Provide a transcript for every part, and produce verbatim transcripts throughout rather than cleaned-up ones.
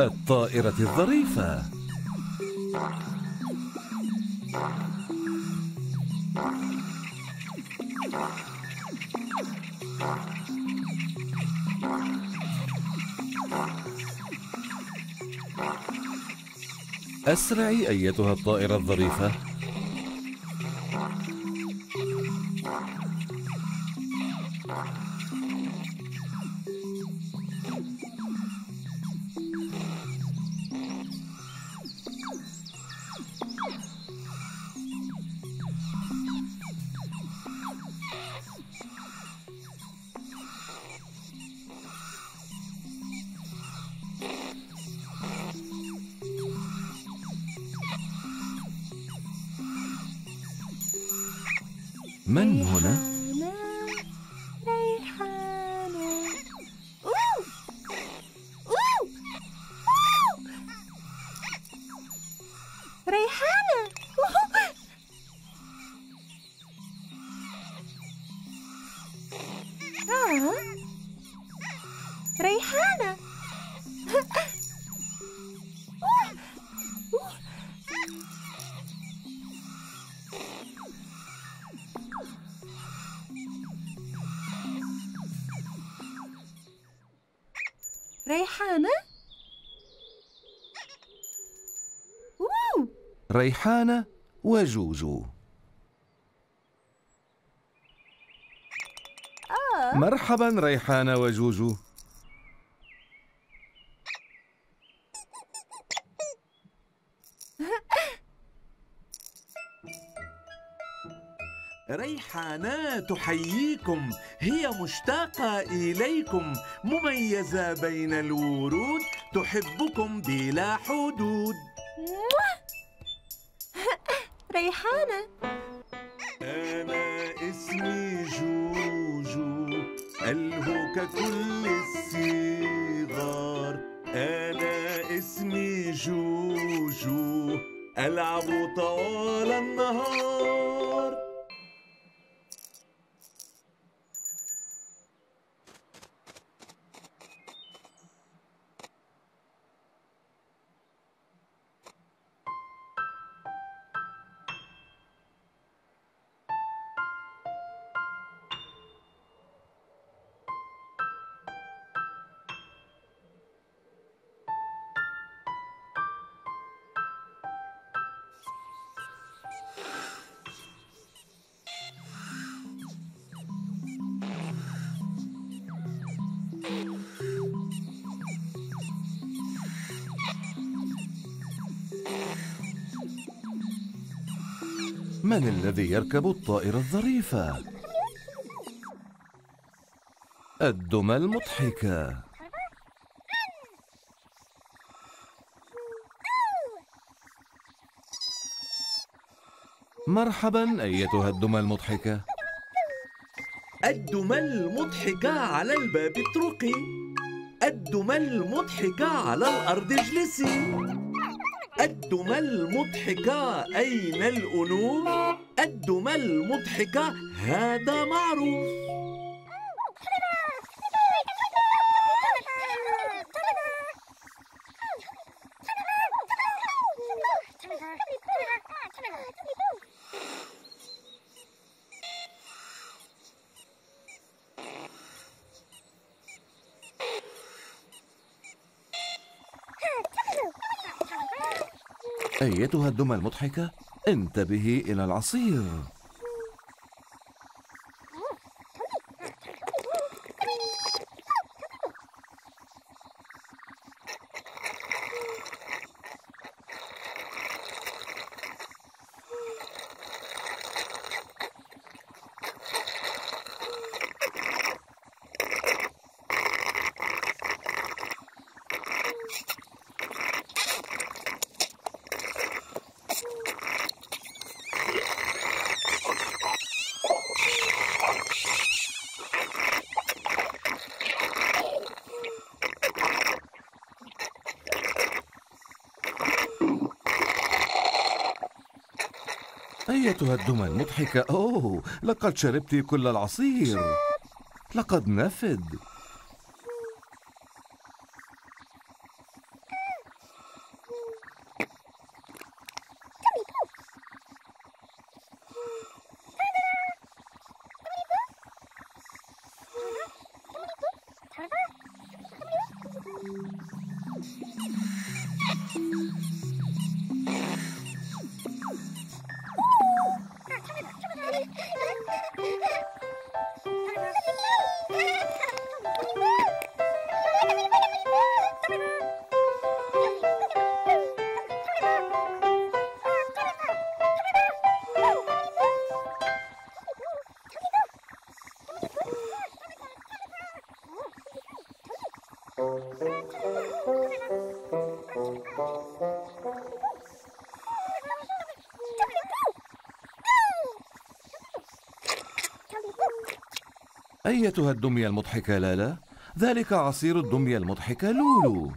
الطائرة الظريفة. أسرعي أيتها الطائرة الظريفة. من هنا؟ ريحانة. أوه. أوه. أوه. ريحانة. أوه. آه. ريحانة. ريحانة؟ أوه. ريحانة وجوجو. آه. مرحبا ريحانة وجوجو. ريحانة تحييكم، هي مشتاقة إليكم، مميزة بين الورود، تحبكم بلا حدود. ريحانة، أنا اسمي جوجو، ألهك كل الصغار. أنا اسمي جوجو، ألعب طوال النهار. من الذي يركب الطائرة الظريفة؟ الدمى المضحكة. مرحبا أيتها الدمى المضحكة. الدمى المضحكة على الباب اتركي، الدمى المضحكة على الأرض اجلسي. الدمى المضحكة أين الأنوف؟ الدمى المضحكة هذا معروف. أيتها الدمى المضحكة، انتبهي إلى العصير. أيتها الدمى المضحكة، أوه لقد شربت كل العصير، لقد نفد. أيتها الدمية المضحكة لالا، ذلك عصير الدمية المضحكة لولو.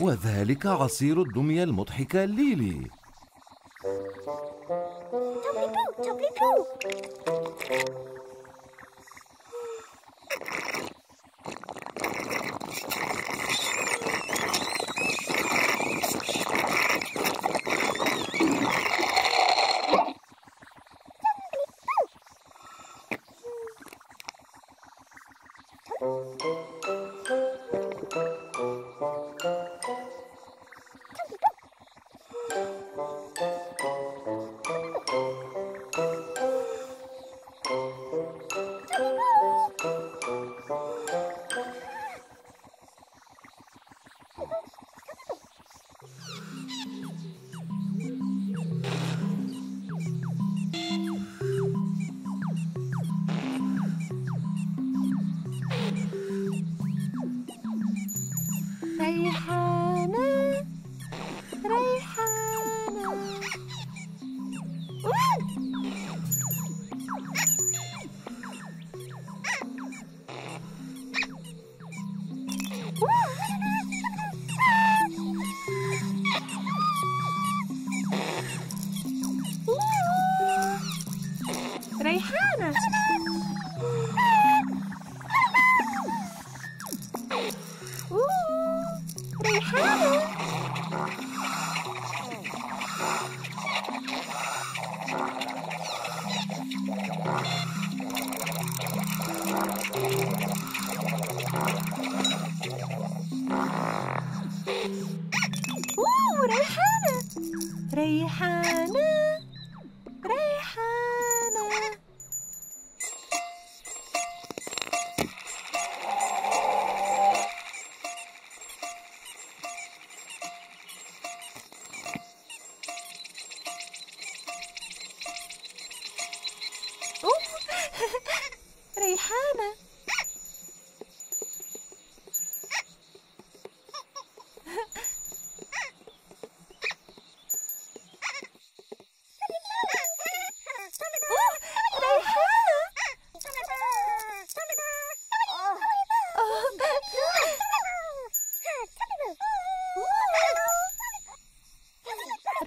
وذلك عصير الدمية المضحكة ليلي. ريحانة ريحانة ريحانة ريحانة ريحانة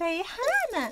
ريحانة ريحانة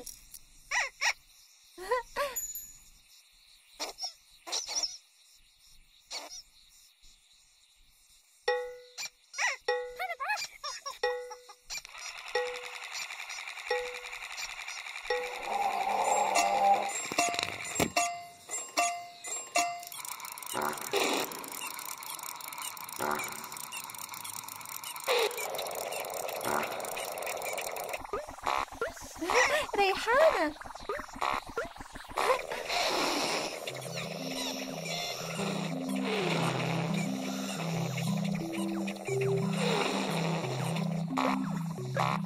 ريحانة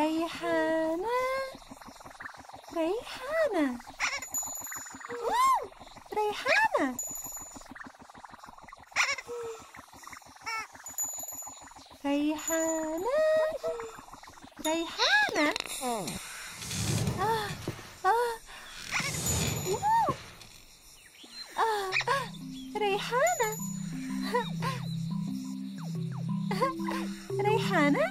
ريحانة ريحانة ريحانة ريحانة ريحانة آه آه آه ريحانة ريحانة ريحانة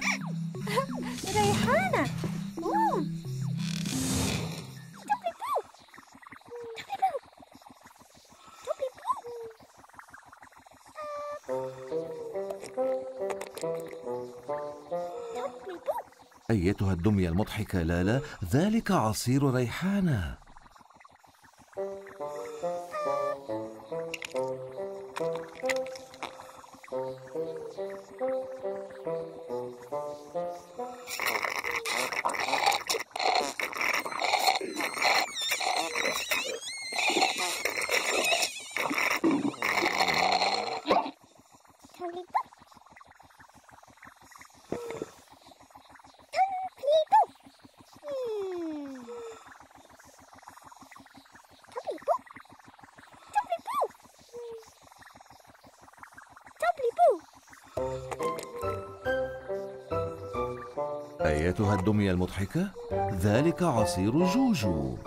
أيتها الدمية المضحكة لالا، ذلك عصير ريحانة. أيتها الدمية المضحكة، ذلك عصير جوجو.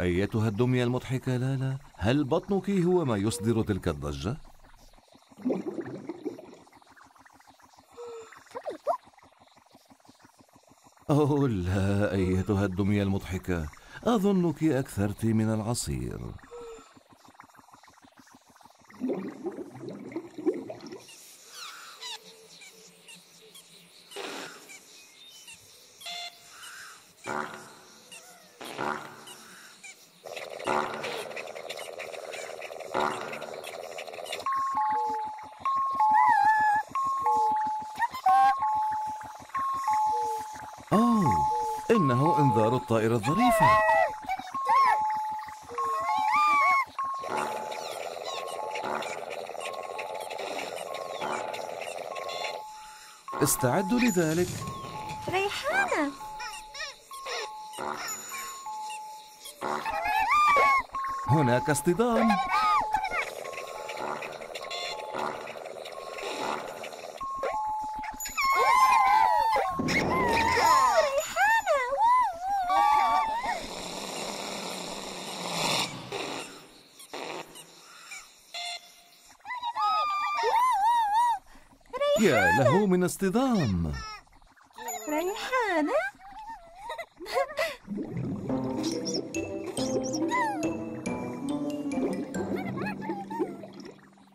أيتها الدمية المضحكة لالا، هل بطنك هو ما يصدر تلك الضجة؟ أوه لا أيتها الدمية المضحكة، أظنك أكثرت من العصير. إنه إنذار الطائرة الظريفة. استعدوا لذلك. ريحانة هناك اصطدام. يا له من اصطدام. ريحانة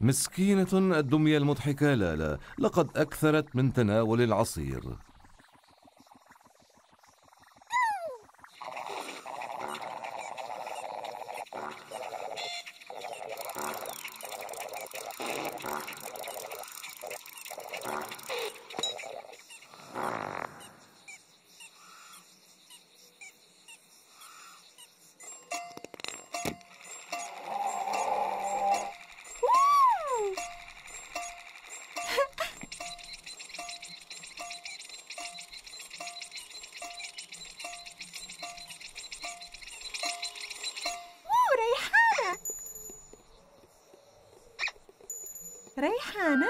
مسكينة الدمية المضحكة لالا، لقد أكثرت من تناول العصير. ريحانة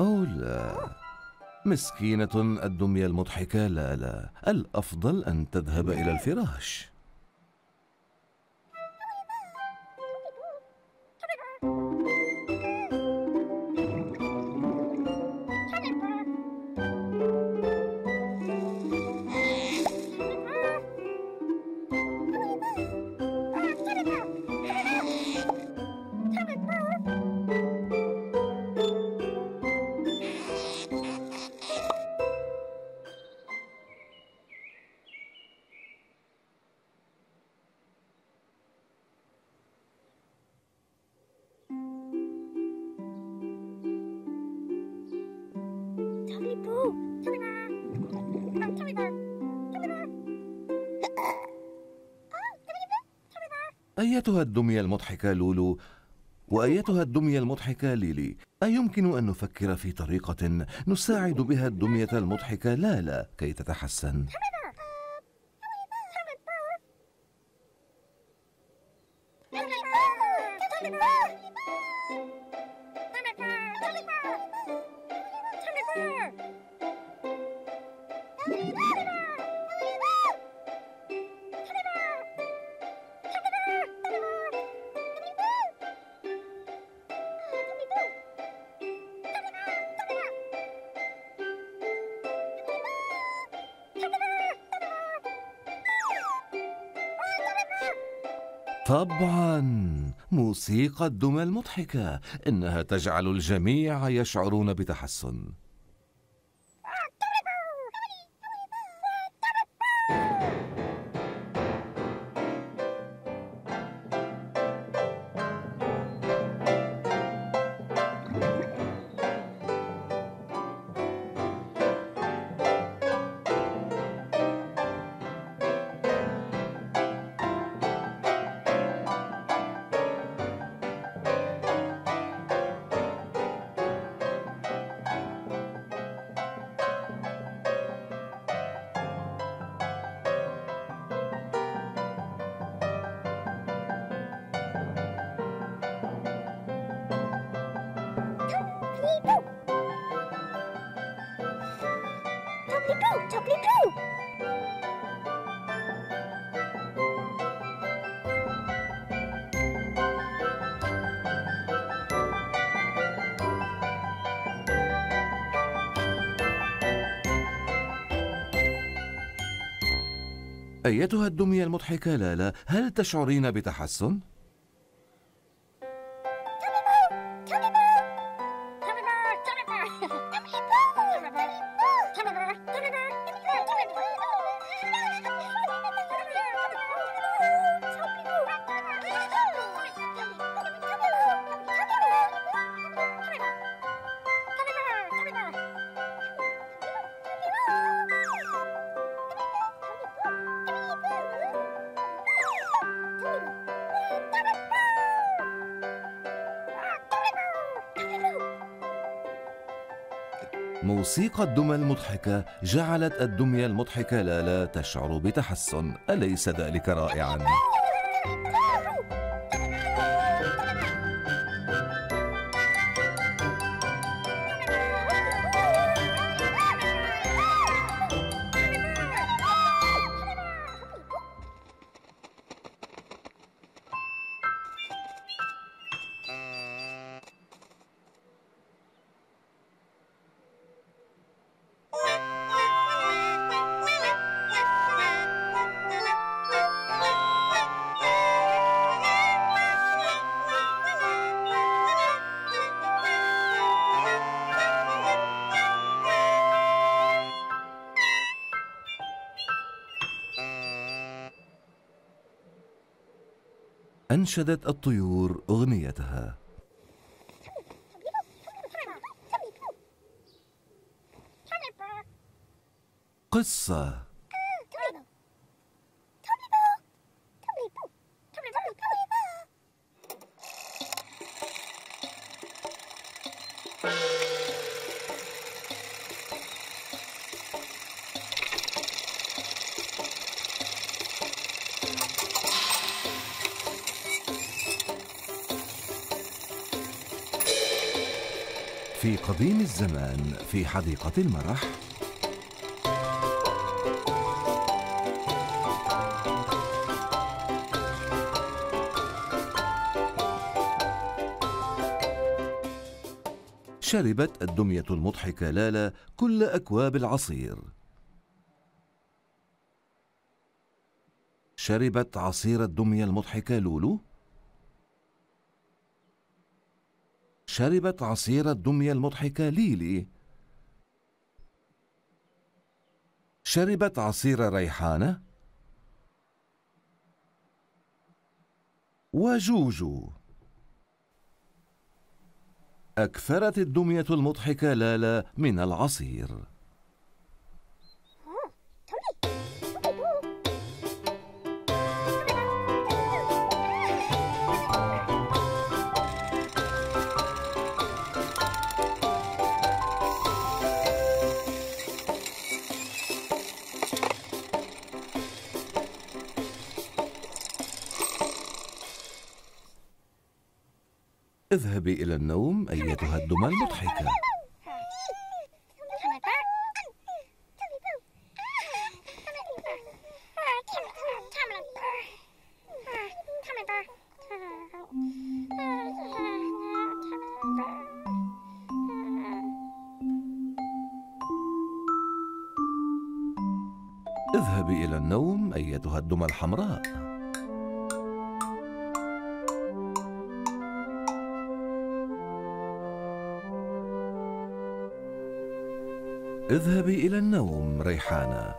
أو لا، مسكينة الدمية المضحكة. لا لا، الأفضل أن تذهب إلى الفراش. أيتها الدمية المضحكة لولو وأيتها الدمية المضحكة ليلي، أيمكن أن نفكر في طريقة نساعد بها الدمية المضحكة لالا كي تتحسن؟ طبعا موسيقى الدمى المضحكة، إنها تجعل الجميع يشعرون بتحسن. أيتها الدمية المضحكة لالا، هل تشعرين بتحسن؟ موسيقى الدمى المضحكة جعلت الدمية المضحكة لالا تشعر بتحسن، أليس ذلك رائعا؟ أنشدت الطيور أغنيتها. قصة. في قديم الزمان في حديقة المرح شربت الدمية المضحكة لالا كل أكواب العصير. شربت عصير الدمية المضحكة لولو. شربت عصير الدمية المضحكة ليلي. شربت عصير ريحانة وجوجو. أكثرت الدمية المضحكة لالا من العصير. اذهبي إلى النوم أيتها الدمى المضحكة. اذهبي إلى النوم أيتها الدمى الحمراء. اذهبي إلى النوم ريحانة.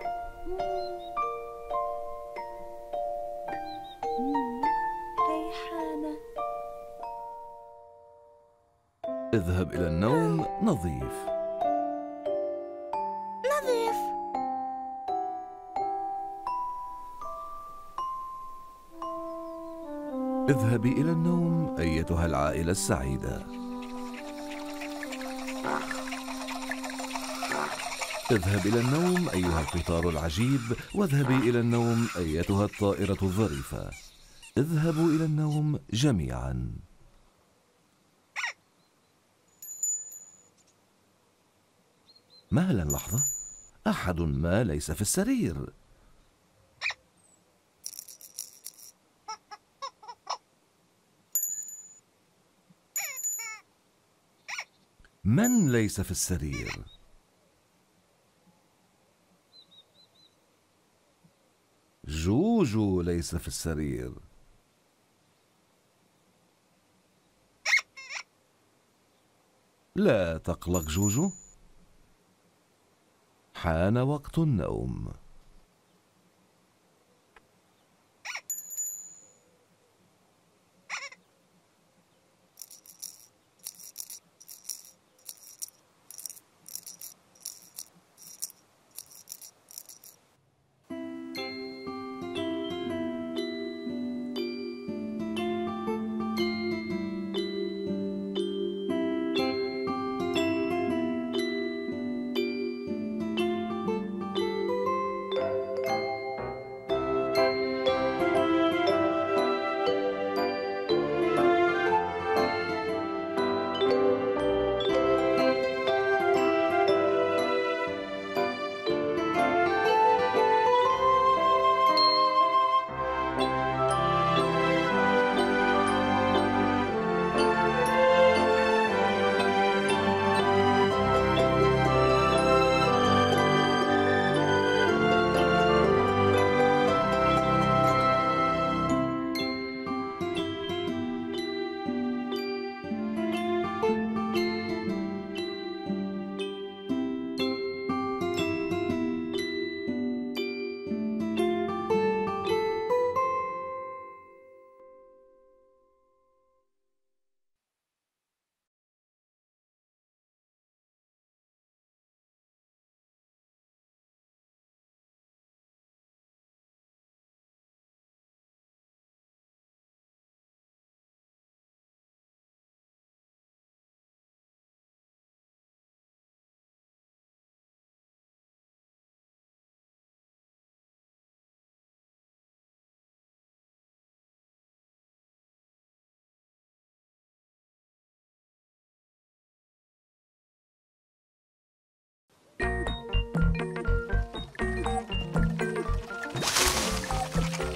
ريحانة. اذهب إلى النوم نظيف. نظيف. اذهبي إلى النوم أيتها العائلة السعيدة. اذهب إلى النوم أيها القطار العجيب، واذهبي إلى النوم أيتها الطائرة الظريفة. اذهبوا إلى النوم جميعاً. مهلاً لحظة، أحد ما ليس في السرير. من ليس في السرير؟ جوجو ليس في السرير. لا تقلق جوجو، حان وقت النوم.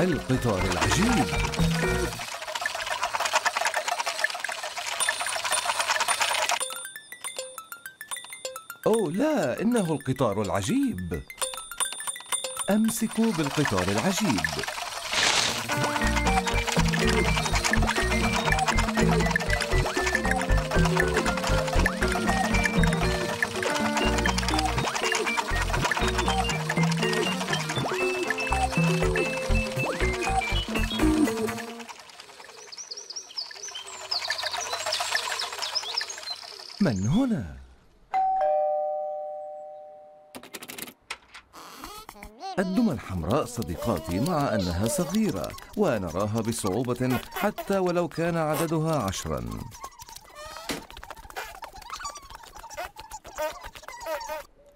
القطار العجيب. أوه لا، إنه القطار العجيب. أمسكوا بالقطار العجيب. من هنا؟ الدمى الحمراء صديقاتي، مع أنها صغيرة ونراها بصعوبة حتى ولو كان عددها عشرا.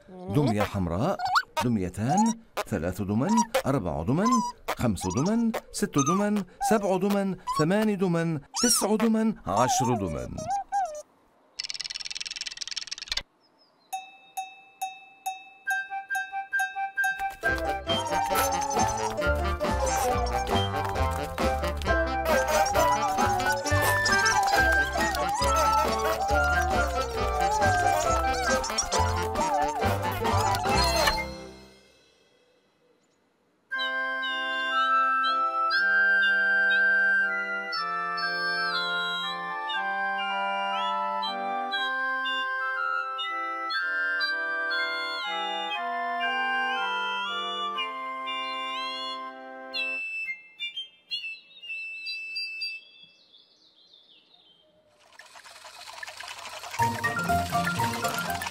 دمية حمراء، دميتان، ثلاث دمن، أربع دمن، خمس دمن، ست دمن، سبع دمن، ثمان دمن، تسع دمن، عشر دمن.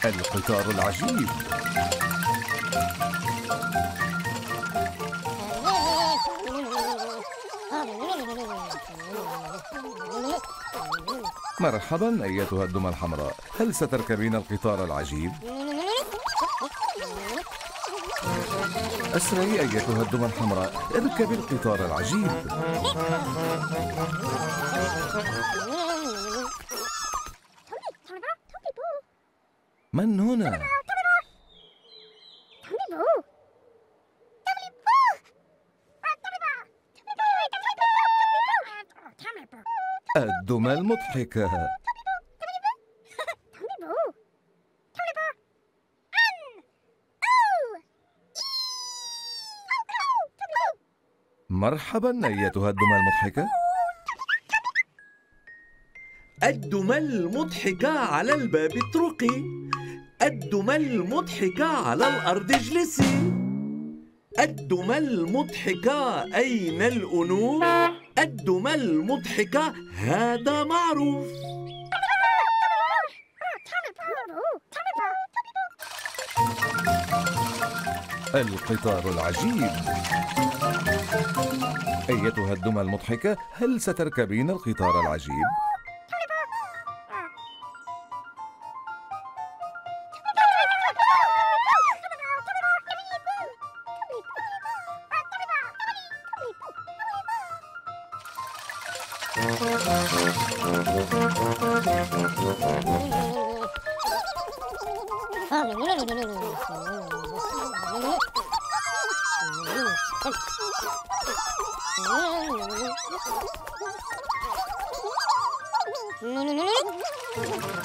القطار العجيب. مرحبا أيتها الدمى الحمراء، هل ستركبين القطار العجيب؟ أسرعي أيتها الدمى الحمراء، اركبي القطار العجيب. من هنا؟ الدمى المضحكة. مرحبا أيتها الدمى المضحكة. الدمى المضحكة على الباب اتركي، الدمى المضحكة على الأرض اجلسي، الدمى المضحكة أين الأنوف؟ الدمى المضحكة هذا معروف. القطار العجيب. أيتها الدمى المضحكة، هل ستركبين القطار العجيب؟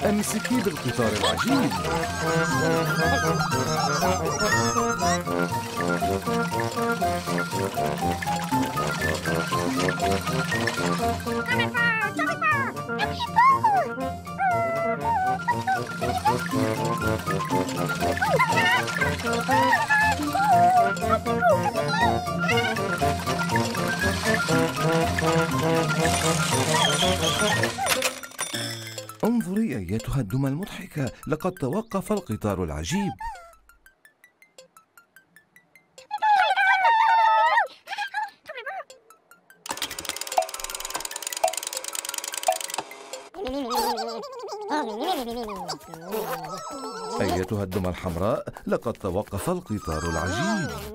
أمسكي بالقطار العجيب. انظري أيتها الدمى المضحكة، لقد توقف القطار العجيب. أيتها الدمى الحمراء، لقد توقف القطار العجيب.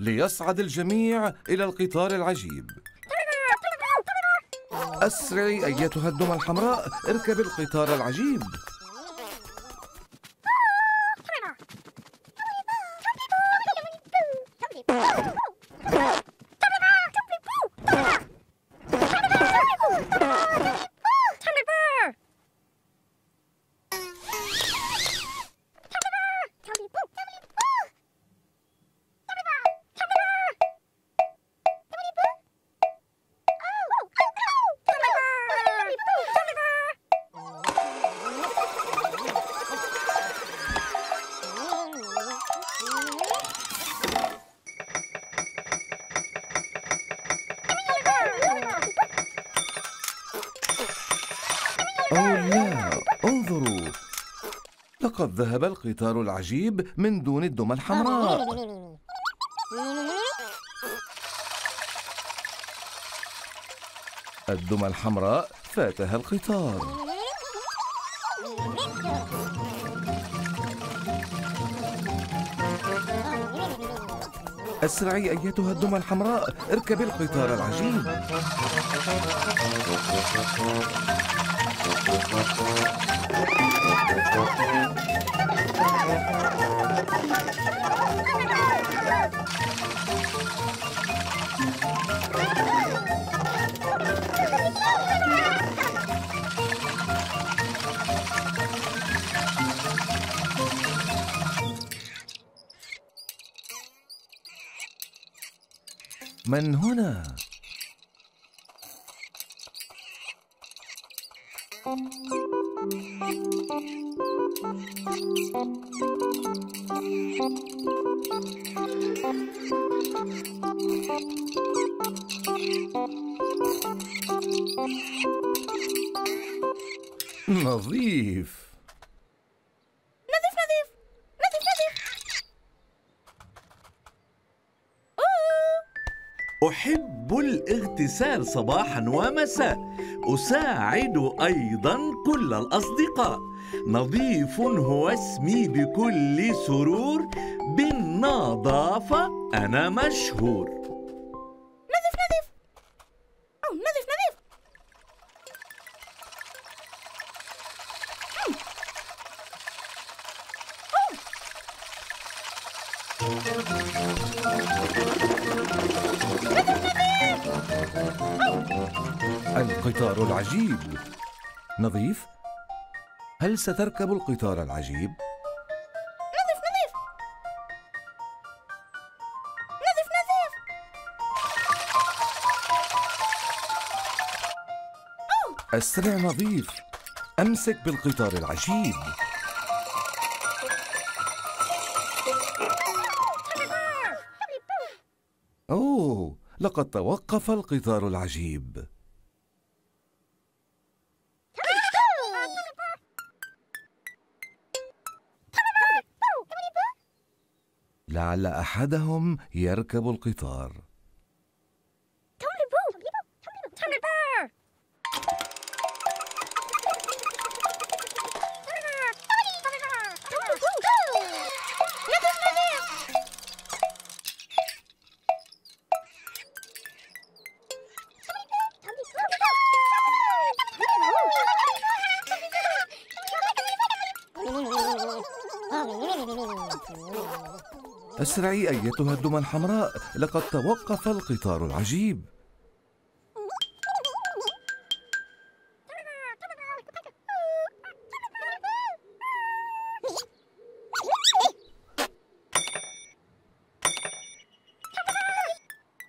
ليصعد الجميع إلى القطار العجيب. أسرعي أيتها الدمى الحمراء، اركب القطار العجيب. لقد ذهب القطار العجيب من دون الدمى الحمراء. الدمى الحمراء فاتها القطار. أسرعي أيتها الدمى الحمراء، اركبي القطار العجيب. من هنا؟ نظيف. أحب الاغتسال صباحاً ومساء، أساعد أيضاً كل الأصدقاء، نظيف هو اسمي بكل سرور، بالنظافة أنا مشهور. نظيف نظيف أو نظيف نظيف. القطار العجيب. نظيف، هل ستركب القطار العجيب؟ نظيف نظيف نظيف نظيف. أسرع نظيف، أمسك بالقطار العجيب. أوه، لقد توقف القطار العجيب. لعل أحدهم يركب القطار. أسرعي أيتها الدمى الحمراء، لقد توقف القطار العجيب.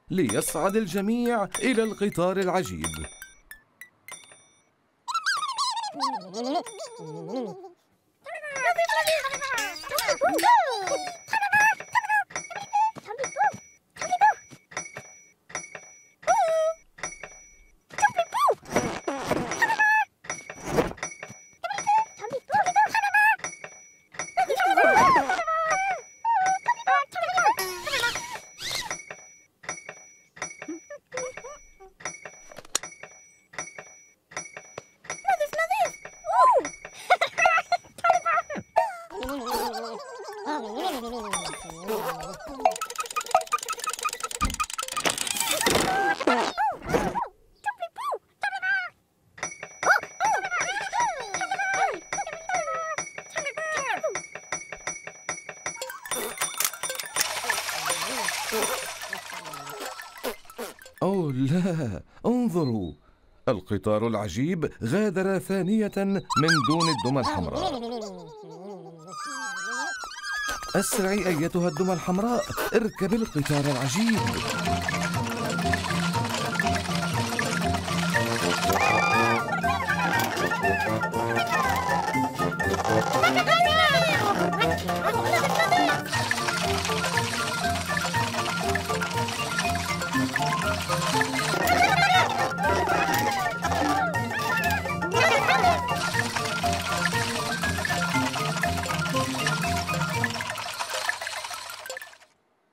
ليصعد الجميع إلى القطار العجيب. أوه لا، انظروا، القطار العجيب غادر ثانية من دون الدمى الحمراء. أسرعي أيتها الدمى الحمراء، اركبي القطار العجيب.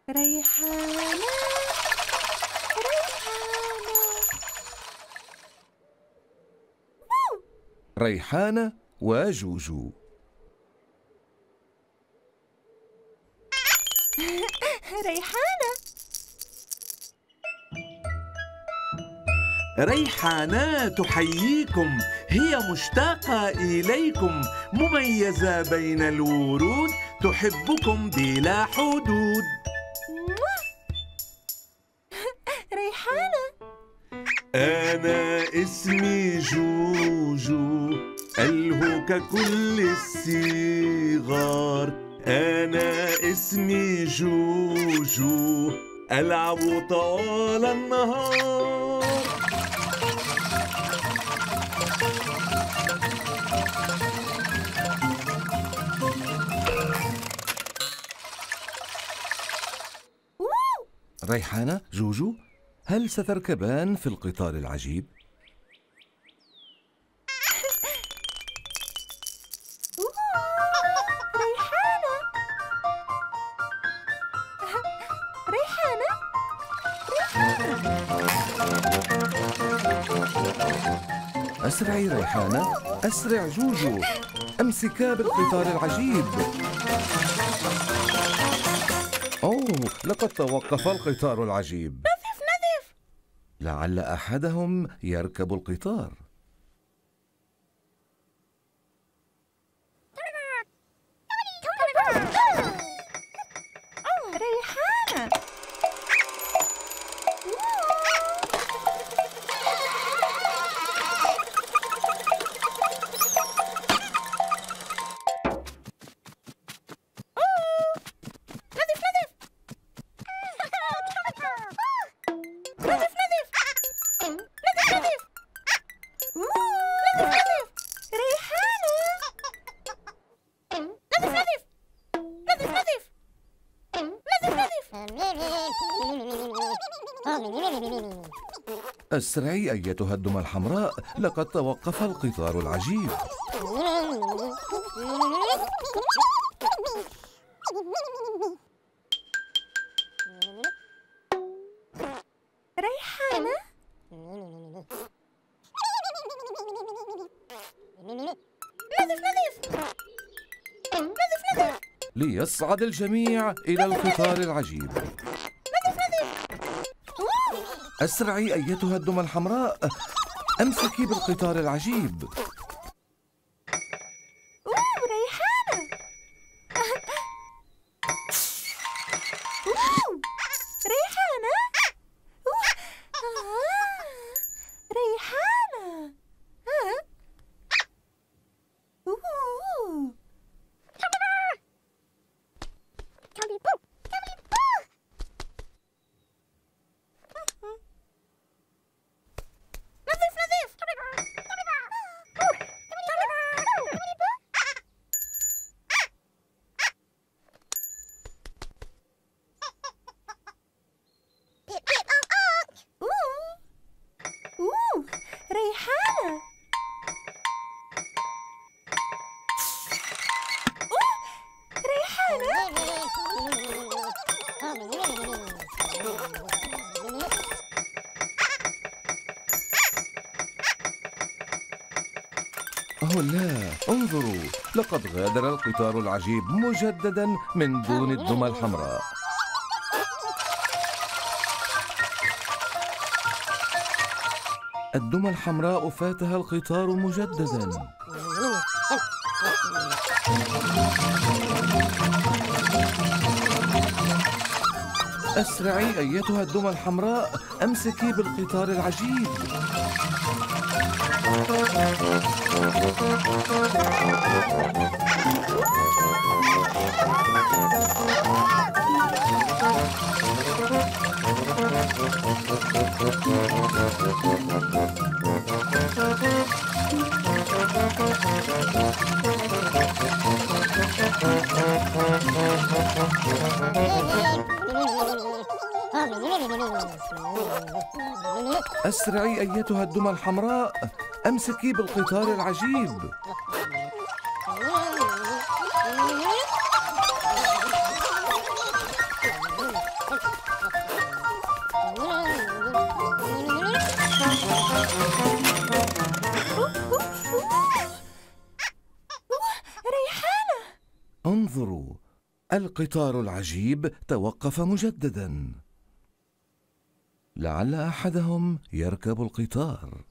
ريحانة ريحانة ريحانة وجوجو. ريحانة ريحانة تحييكم، هي مشتاقة إليكم، مميزة بين الورود، تحبكم بلا حدود. أنا اسمي جوجو، ألهك كل الصغار. أنا اسمي جوجو، ألعب طوال النهار. ريحانة، جوجو، هل ستركبان في القطار العجيب؟ ريحانة ريحانة ريحانة أسرعي ريحانة، أسرع جوجو، أمسكا بالقطار العجيب. أوه، لقد توقف القطار العجيب. لعل أحدهم يركب القطار. ريحانة أسرعي أيتها الدمى الحمراء، لقد توقف القطار العجيب. ريحانة نظف نظف نظف نظف ليصعد الجميع إلى القطار العجيب. أسرعي أيتها الدمى الحمراء، أمسكي بالقطار العجيب. واو ريحانة، واو ريحانة، ريحانة، ريحانة. أوه ريحانة. أوه لا، انظروا، لقد غادر القطار العجيب مجددا من دون الدمى الحمراء. الدمى الحمراء فاتها القطار مجدداً. أسرعي أيتها الدمى الحمراء، أمسكي بالقطار العجيب. أسرعي أيتها الدمى الحمراء، أمسكي بالقطار العجيب. ريحانة، انظروا، القطار العجيب توقف مجدداً. لعل أحدهم يركب القطار.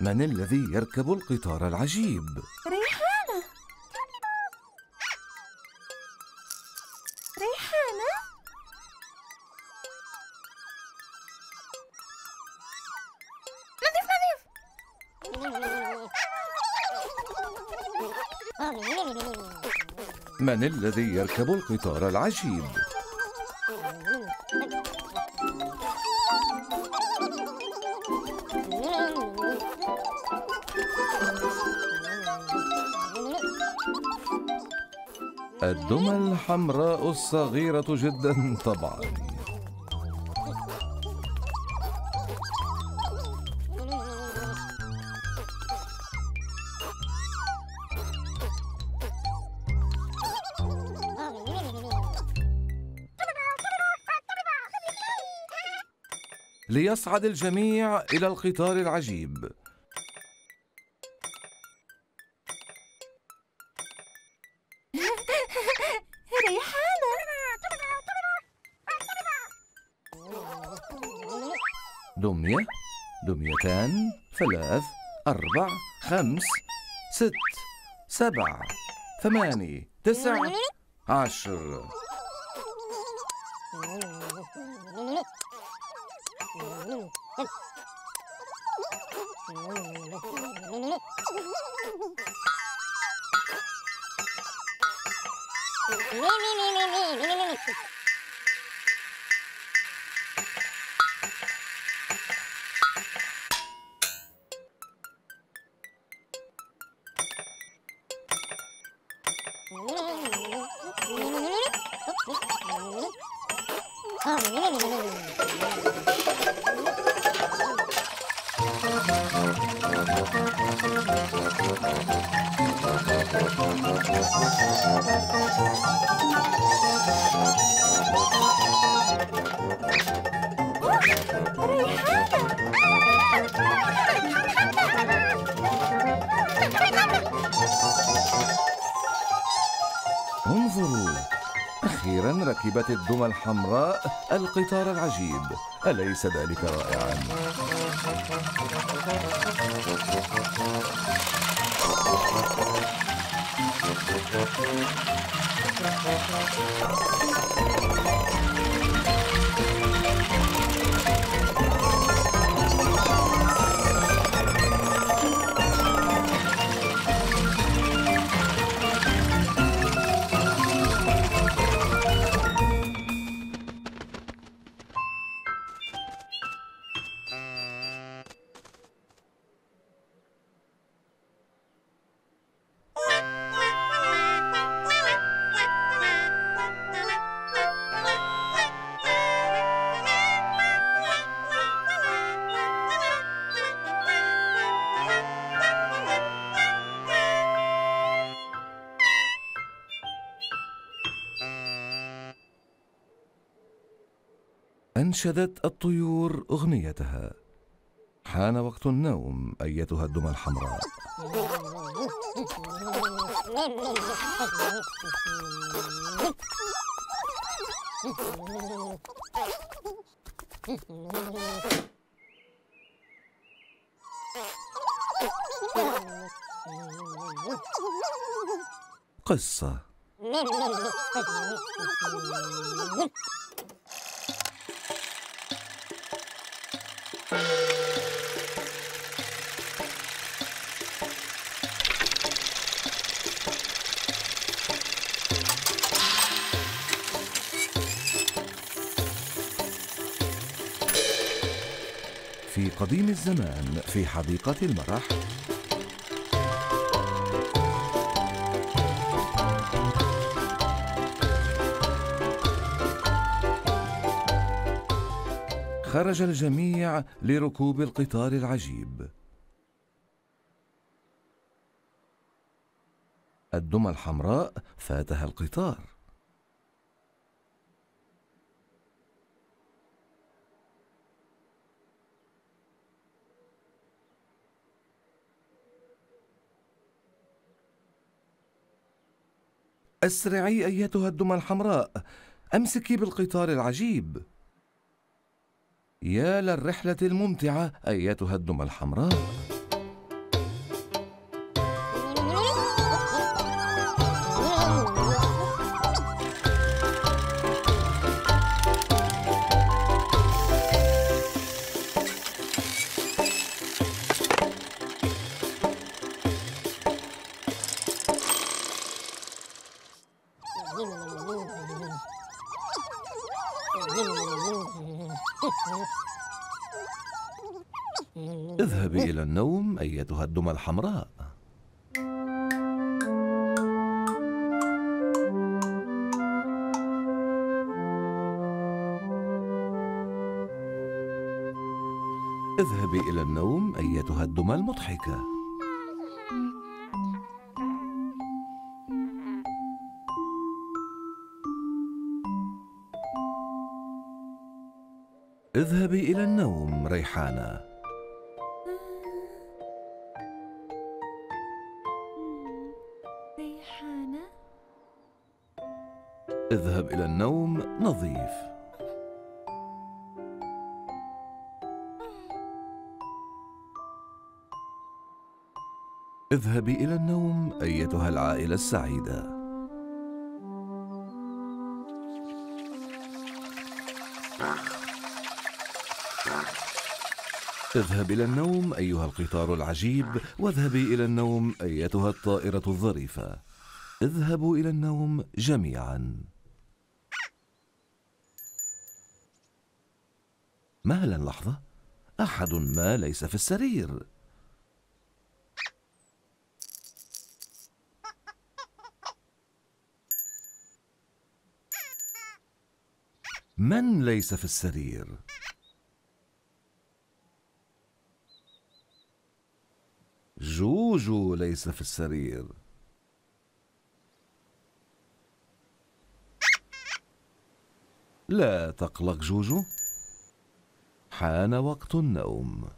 من الذي يركب القطار العجيب؟ ريحانة. ريحانة؟ نظيف نظيف. من الذي يركب القطار العجيب؟ الدمى الحمراء الصغيرة جدا طبعا. ليصعد الجميع إلى القطار العجيب. دمية، دميتان، ثلاث، أربع، خمس، ست، سبع، ثماني، تسع، عشر. انظروا، أخيرا ركبت الدمى الحمراء القطار العجيب، أليس ذلك رائعا؟ أنشدت الطيور أغنيتها. حان وقت النوم أيتها الدمى الحمراء. قصة. في قديم الزمان في حديقة المرح خرج الجميع لركوب القطار العجيب. الدمى الحمراء فاتها القطار. أسرعي أيتها الدمى الحمراء، أمسكي بالقطار العجيب. يا للرحلة الممتعة أيتها الدمى الحمراء. اذهبي إلى النوم أيتها الدمى الحمراء. اذهبي إلى النوم أيتها الدمى المضحكة. اذهبي إلى النوم ريحانة. ريحانة. اذهب إلى النوم نظيف. اذهبي إلى النوم أيتها العائلة السعيدة. اذهب إلى النوم أيها القطار العجيب، واذهبي إلى النوم أيتها الطائرة الظريفة. اذهبوا إلى النوم جميعا. مهلا لحظة، أحد ما ليس في السرير. من ليس في السرير؟ جوجو ليس في السرير. لا تقلق جوجو، حان وقت النوم.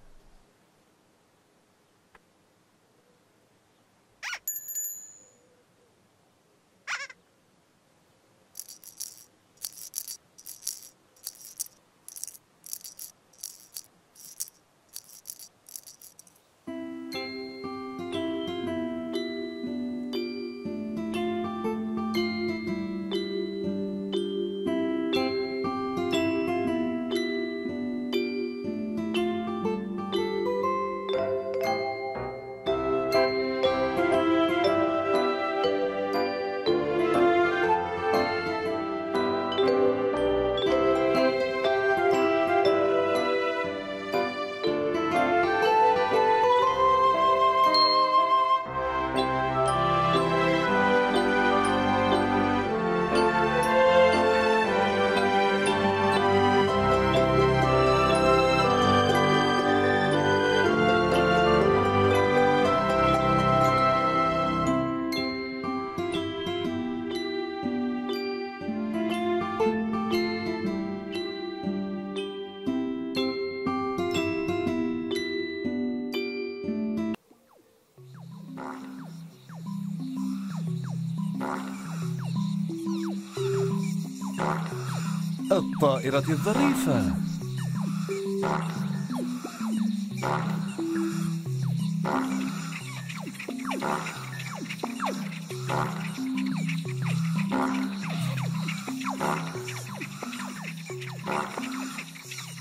الطائرة الظريفة.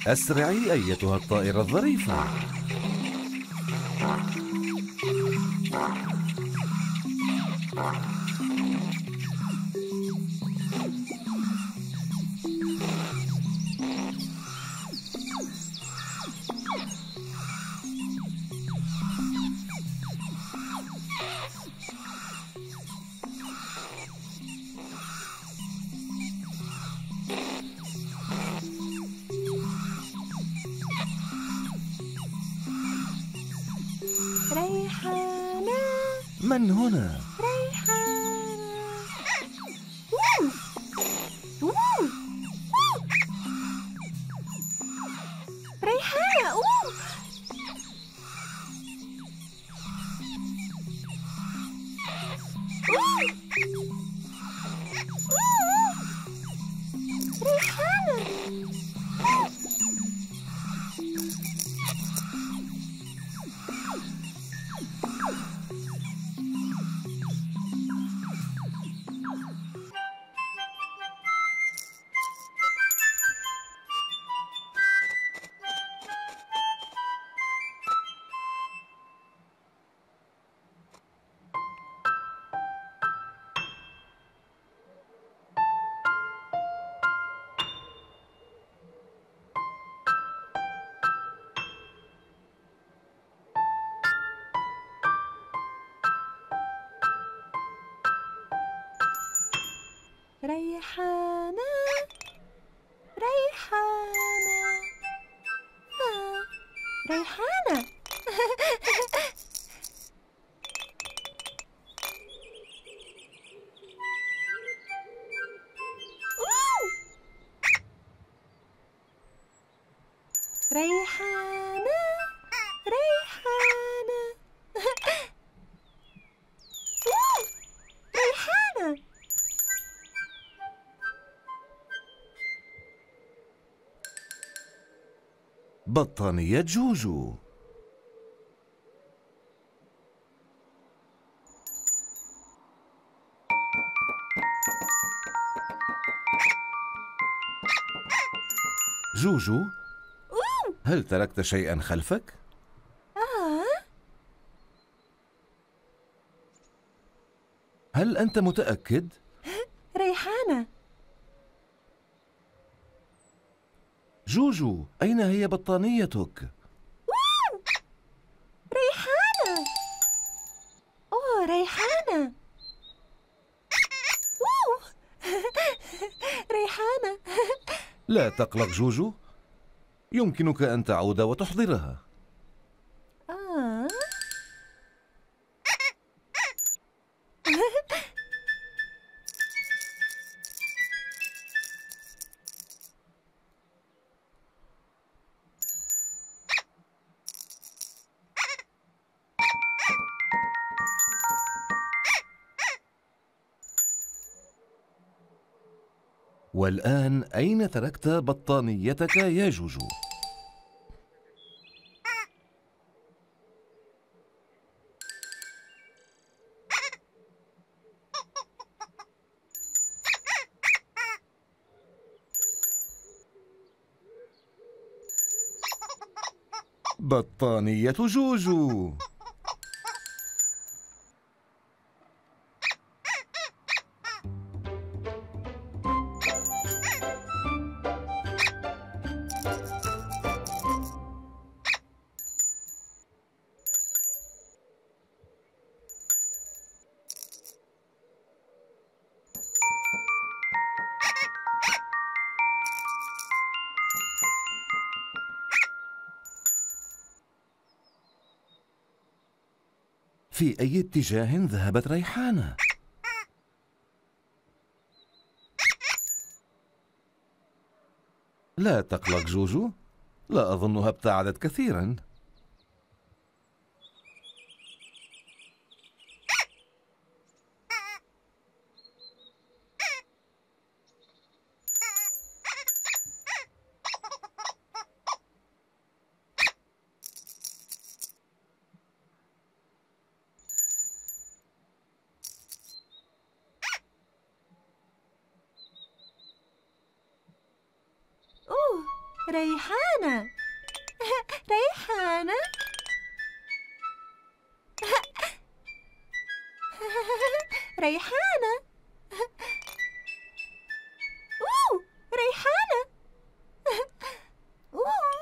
أسرعي أيتها الطائرة الظريفة. ريحانة، من هنا؟ ريحانة ريحانة أوه. ريحانة ريحانة آه. ريحانة ريحانة ريحانة ريحانة بطانية جوجو. جوجو، هل تركت شيئا خلفك؟ آه. هل أنت متأكد؟ ريحانة. جوجو، أين هي بطانيتك؟ ريحانة. أوه ريحانة. أوه. ريحانة. لا تقلق جوجو، يمكنك أن تعود وتحضرها. آه. والآن أين تركت بطانيتك يا جوجو؟ بطانية جوجو. في أي اتجاه ذهبت ريحانة؟ لا تقلق جوجو، لا أظنها ابتعدت كثيرا. ريحانة. ريحانة. ريحانة. أوه، ريحانة. أوه،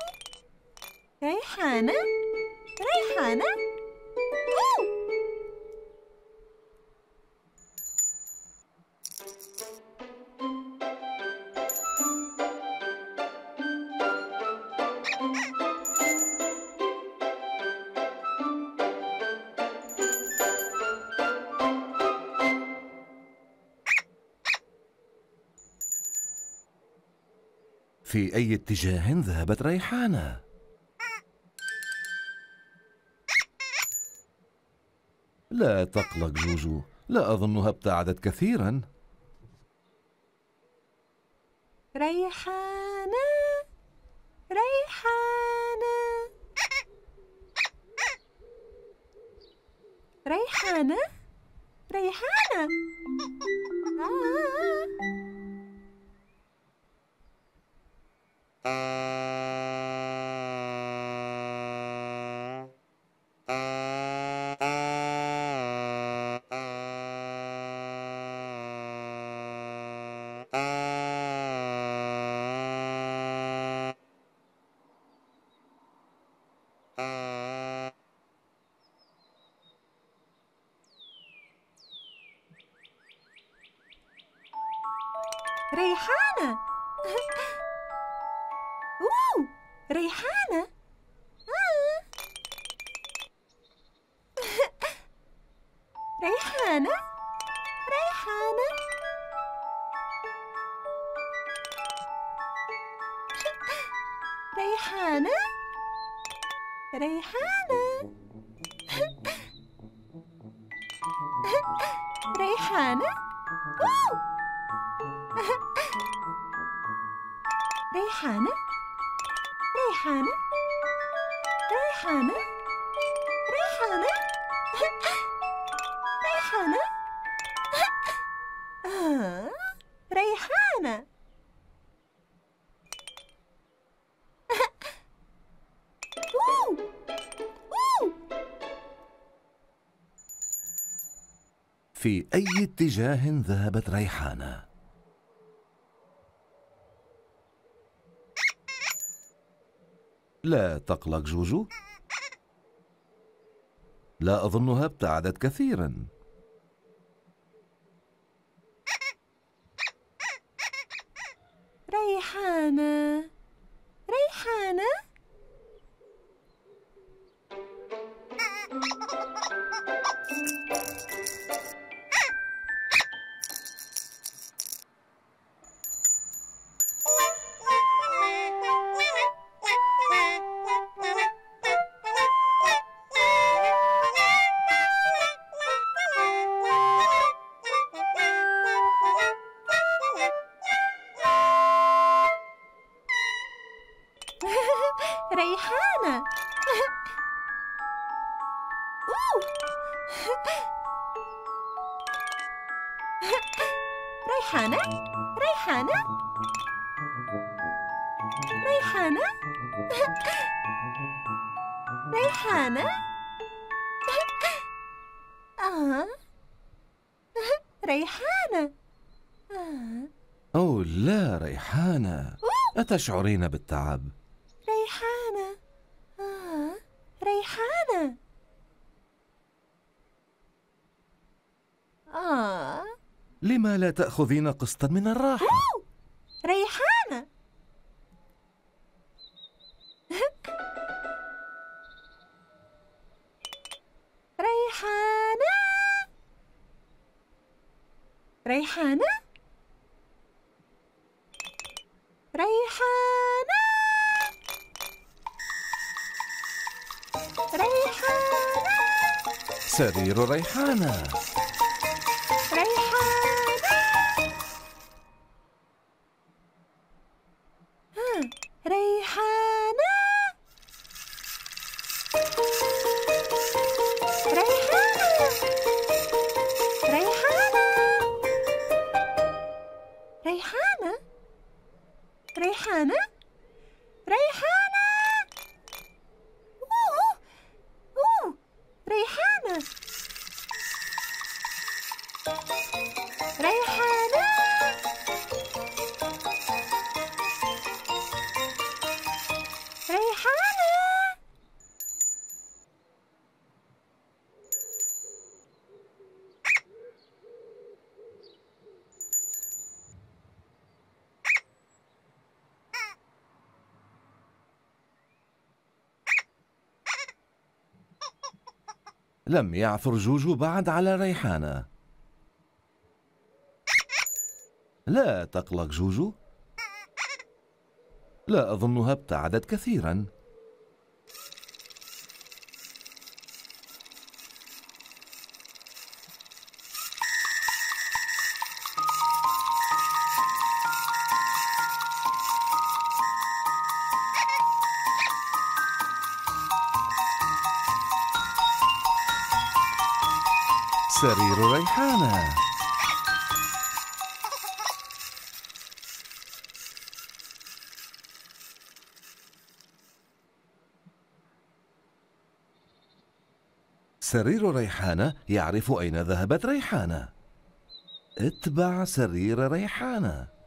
ريحانة. ريحانة. أوه. في أي اتجاه ذهبت ريحانة؟ لا تقلق جوجو، لا أظنها ابتعدت كثيرا. ريحانة، ريحانة، ريحانة، ريحانة. آه. ريحانة. واو، ريحانة. آه. ريحانة، ريحانة. ريحانة، ريحانة. ريحانة. واو. ريحانة، ريحانة، ريحانة، ريحانة، ريحانة. آه، ريحانة. في أي اتجاه ذهبت ريحانة؟ لا تقلق جوجو، لا أظنها ابتعدت كثيرا. ريحانة، ريحانة. ريحانة. أوه. ريحانة، ريحانة، ريحانة، ريحانة. آه، ريحانة. آه. أوه لا ريحانة، أتشعرين بالتعب؟ ريحانة، آه، ريحانة، آه. لما لا تأخذين قسطا من الراحة؟ أوه. ريحانة. ريحانة، ريحانة، ريحانة. ريحانة، سرير ريحانة. ريحانة، ريحانة، ريحانة، ريحانة، ريحانة، ريحانة. ريحانة! أوه أوه ريحانة ريحانة ريحانة. لم يعثر جوجو بعد على ريحانة. لا تقلق جوجو، لا أظنها ابتعدت كثيرا. سرير ريحانة. سرير ريحانة يعرف أين ذهبت ريحانة. اتبع سرير ريحانة.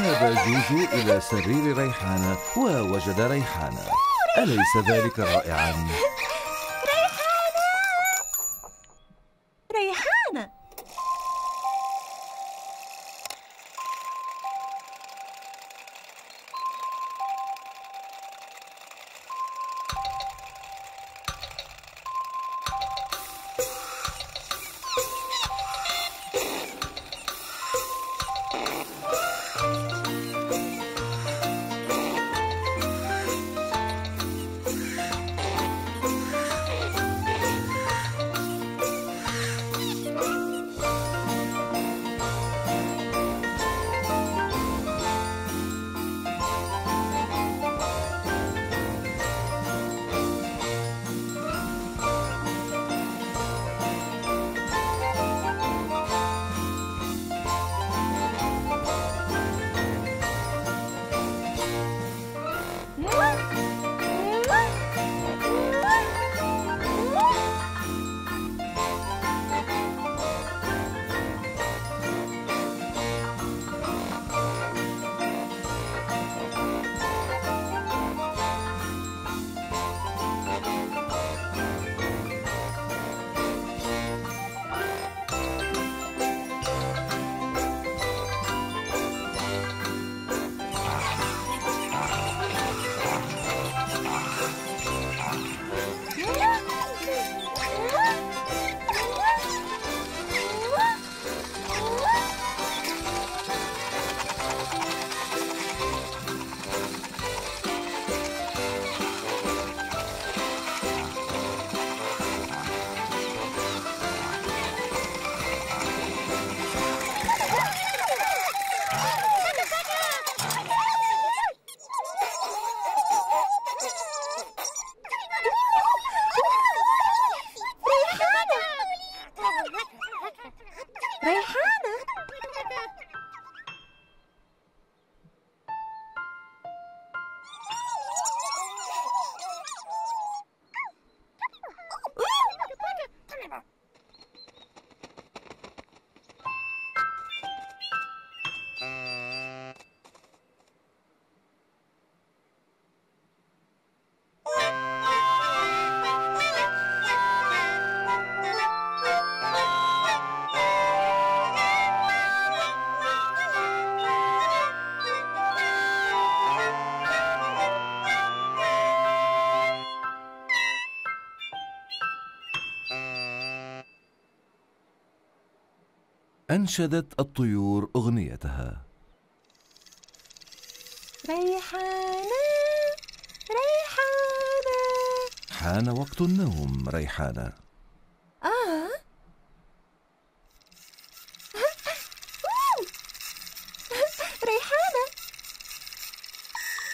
ذهب جوجو إلى سرير ريحانة ووجد ريحانة. أليس ذلك رائعا؟ ريحانة ريحانة. أنشدت الطيور أغنيتها. ريحانة ريحانة، حان وقت النوم ريحانة. آه ريحانة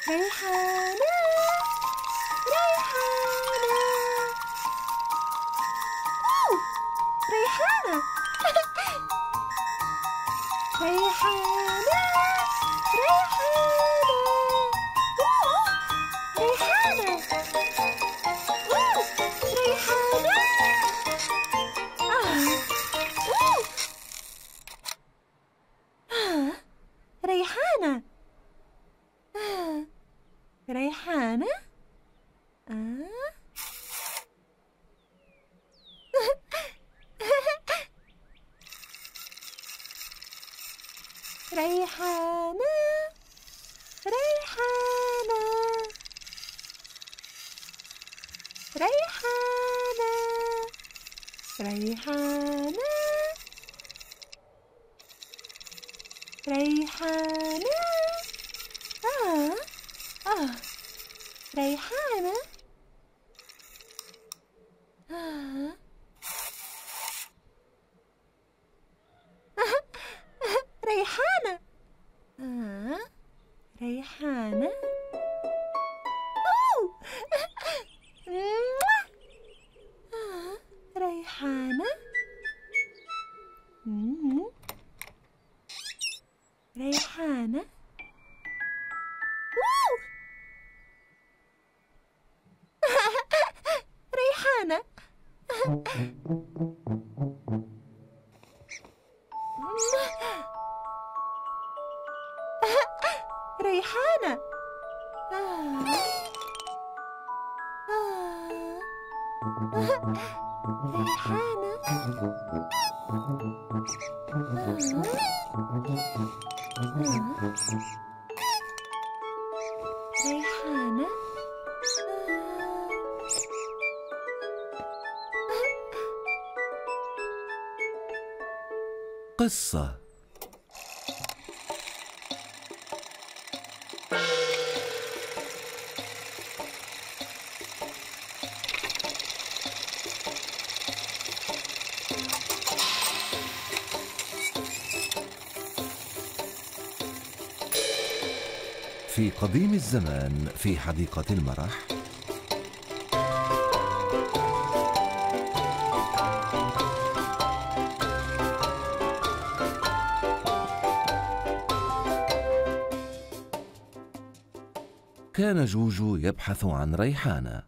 ريحانة ريحانة ريحانة ريحانة ريحانة ريحانة ريحانة ريحانة ريحانة ريحانة ريحانة ريحانة ريحانة آه آه ريحانة آه ريحانة آه ريحانة آه ريحانة ريحانة ريحانة ريحانة آه. آه. ريحانة آه. ريحانة آه. قصة. في قديم الزمان في حديقة المرح كان جوجو يبحث عن ريحانة.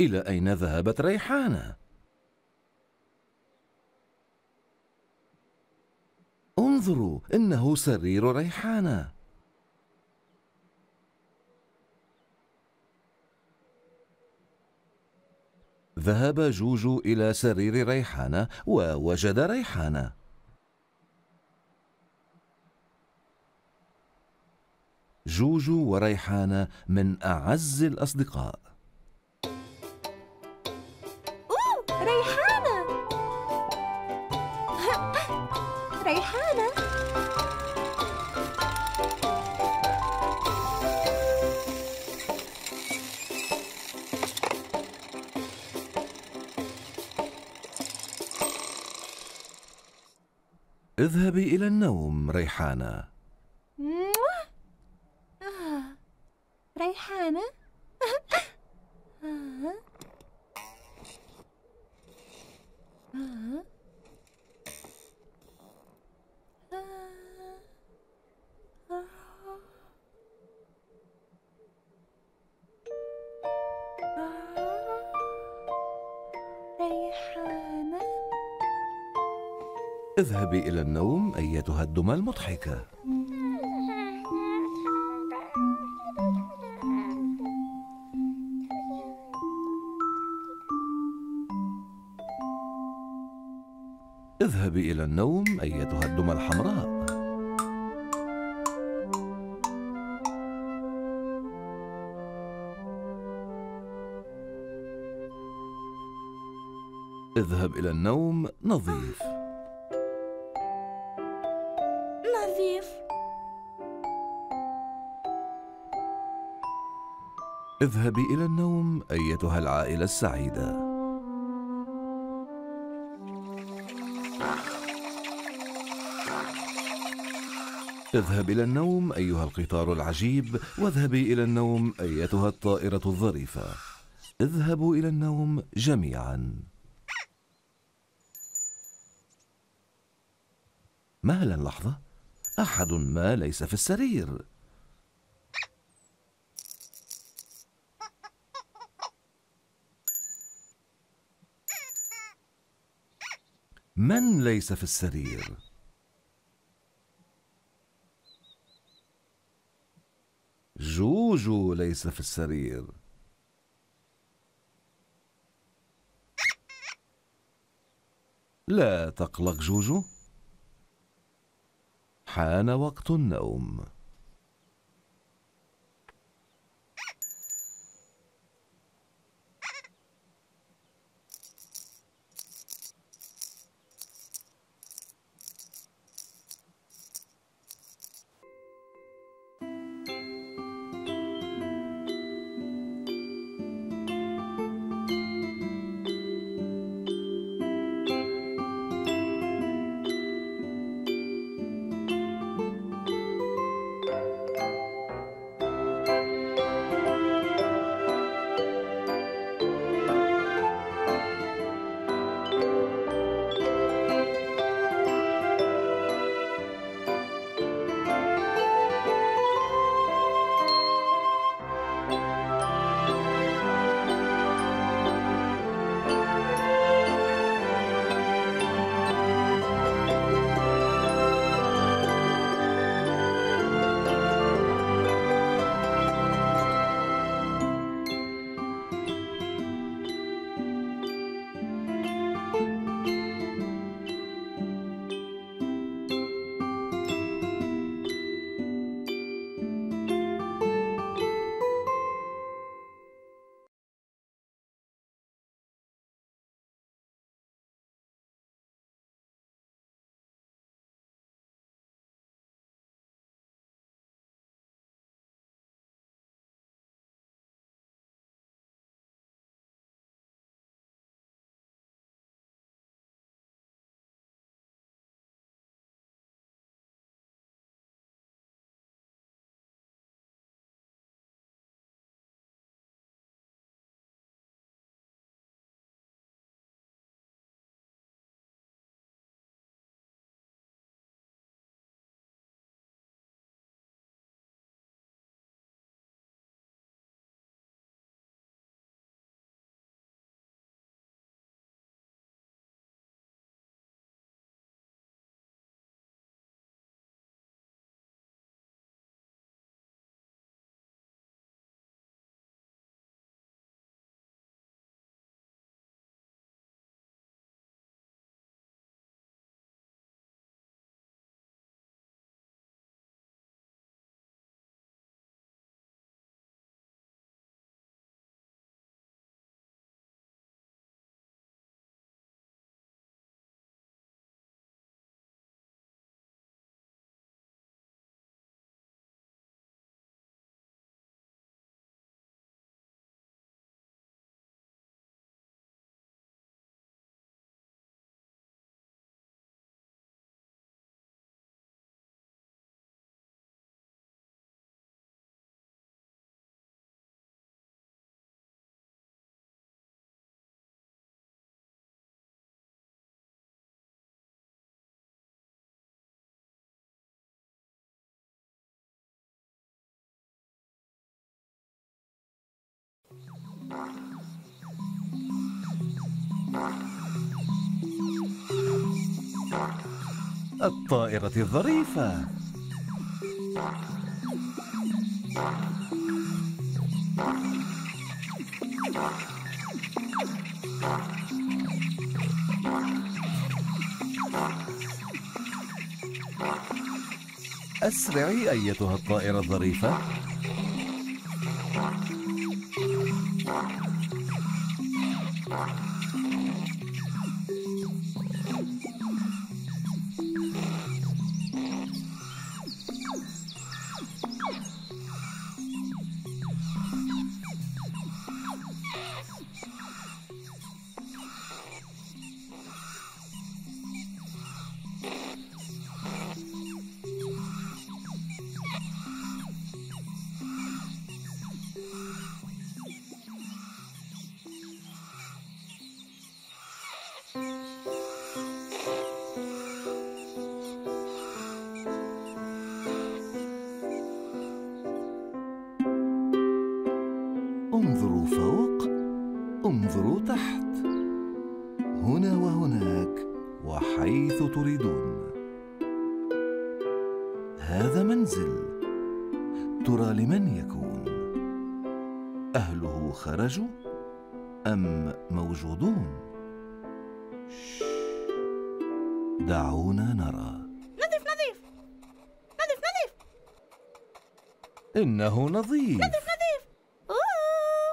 إلى أين ذهبت ريحانة؟ انظروا، إنه سرير ريحانة. ذهب جوجو إلى سرير ريحانة ووجد ريحانة. جوجو وريحانة من أعز الأصدقاء. أوه، ريحانة ريحانة اذهبي إلى النوم ريحانة. آه. ريحانة آه. آه. ريحانة اذهبي إلى النوم أيتها الدمى المضحكة. اذهبي إلى النوم أيتها الدمى الحمراء. اذهب إلى النوم نظيف. نظيف، اذهبي إلى النوم أيتها العائلة السعيدة. اذهب إلى النوم أيها القطار العجيب، واذهبي إلى النوم أيتها الطائرة الظريفة. اذهبوا إلى النوم جميعاً. مهلاً، لحظة، أحد ما ليس في السرير. من ليس في السرير؟ جوجو ليس في السرير. لا تقلق جوجو، حان وقت النوم. الطائرة الظريفة. أسرعي أيتها الطائرة الظريفة. هنا وهناك وحيث تريدون. هذا منزل، ترى لمن يكون؟ أهله خرجوا أم موجودون؟ دعونا نرى. نظيف نظيف نظيف نظيف. إنه نظيف. نظيف نظيف. أوه.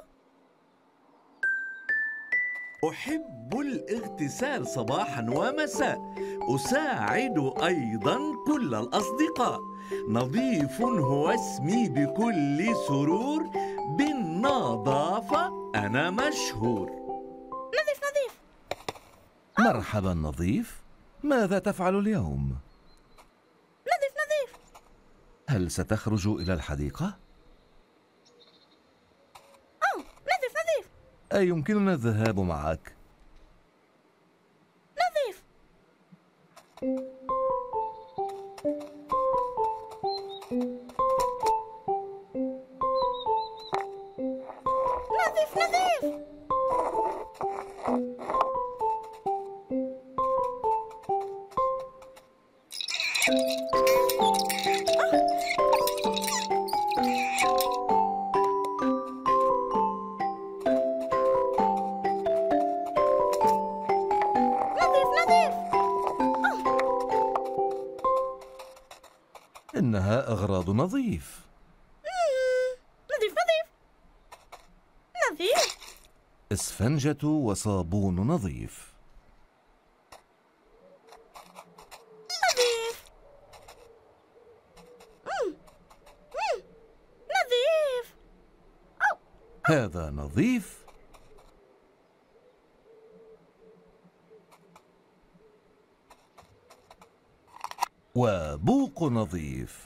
أحب الاغتسال صباحا ومساء، أساعد أيضا كل الأصدقاء. نظيف هو اسمي بكل سرور، بالنظافة أنا مشهور. نظيف نظيف. مرحبا نظيف، ماذا تفعل اليوم؟ نظيف نظيف. هل ستخرج إلى الحديقة؟ أوه، نظيف نظيف. أيمكننا الذهاب معك؟ نظيف. نظيف نظيف. إنها أغراض نظيف. نظيف نظيف نظيف. إسفنجة وصابون نظيف. نظيف. مم. مم. نظيف. أو. أو. هذا نظيف. وبوق نظيف.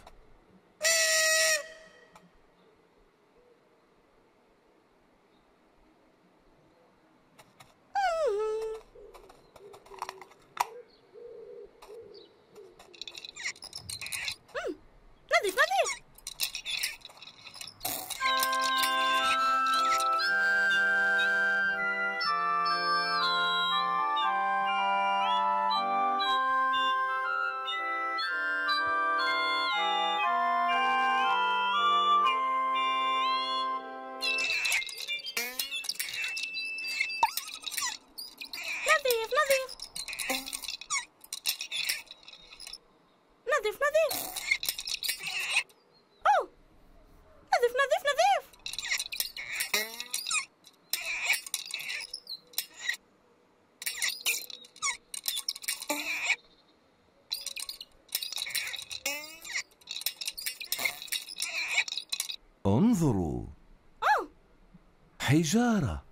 انظروا، حجارة.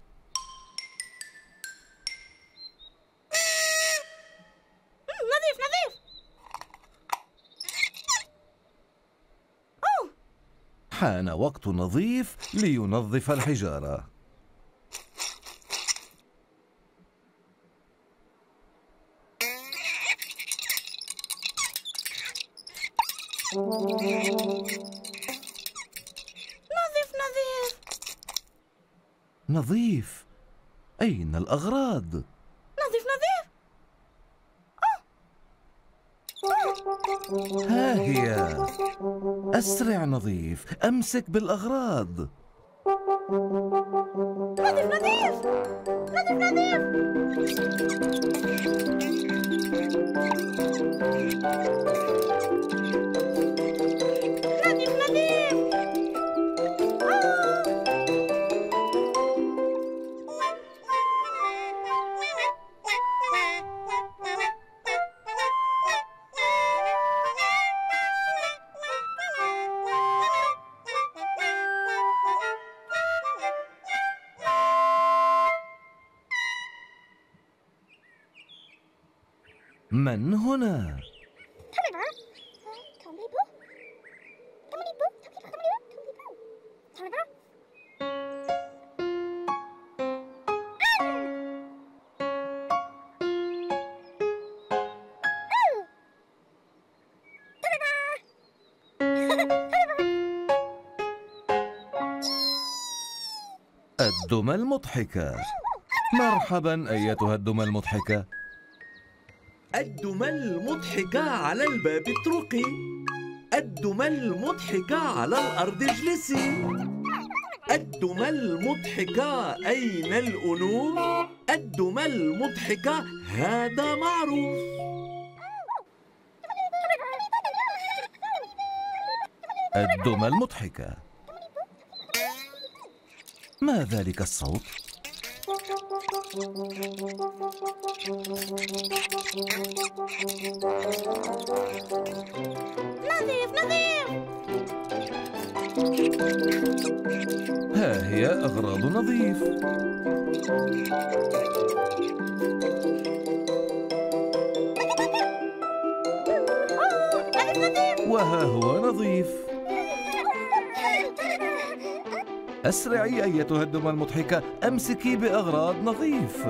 نظيف نظيف. أوه. حان وقت نظيف لينظف الحجارة. نظيف. أين الأغراض؟ نظيف نظيف. أوه. ها هي. أسرع نظيف، أمسك بالأغراض. نظيف نظيف نظيف نظيف. نظيف نظيف. من هنا؟ الدمى المضحكة. مرحبا أيتها الدمى المضحكة. الدمى المضحكة على الباب اتركي، الدمى المضحكة على الأرض اجلسي، الدمى المضحكة أين الأنوف؟ الدمى المضحكة هذا معروف. الدمى المضحكة، ما ذلك الصوت؟ نظيف نظيف، ها هي أغراض نظيف. وها هو نظيف. أسرعي أيتها الدمى المضحكة، أمسكي بأغراض نظيف.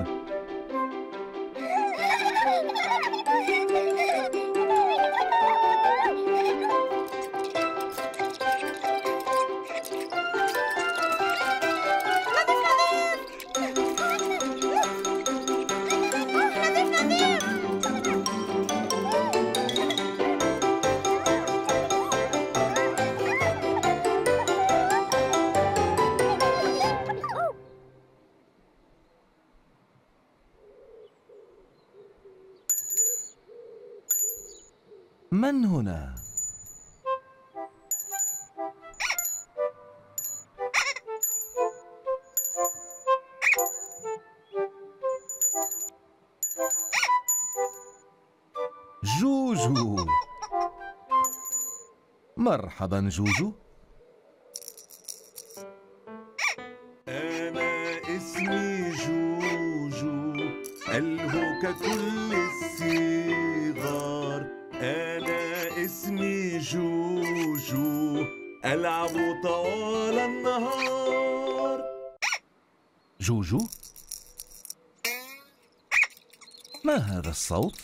من هنا؟ جوجو. مرحبا جوجو. أنا اسمي جوجو، ألهك كل الصغار. أنا اسمي جوجو، ألعب طوال النهار. جوجو، ما هذا الصوت؟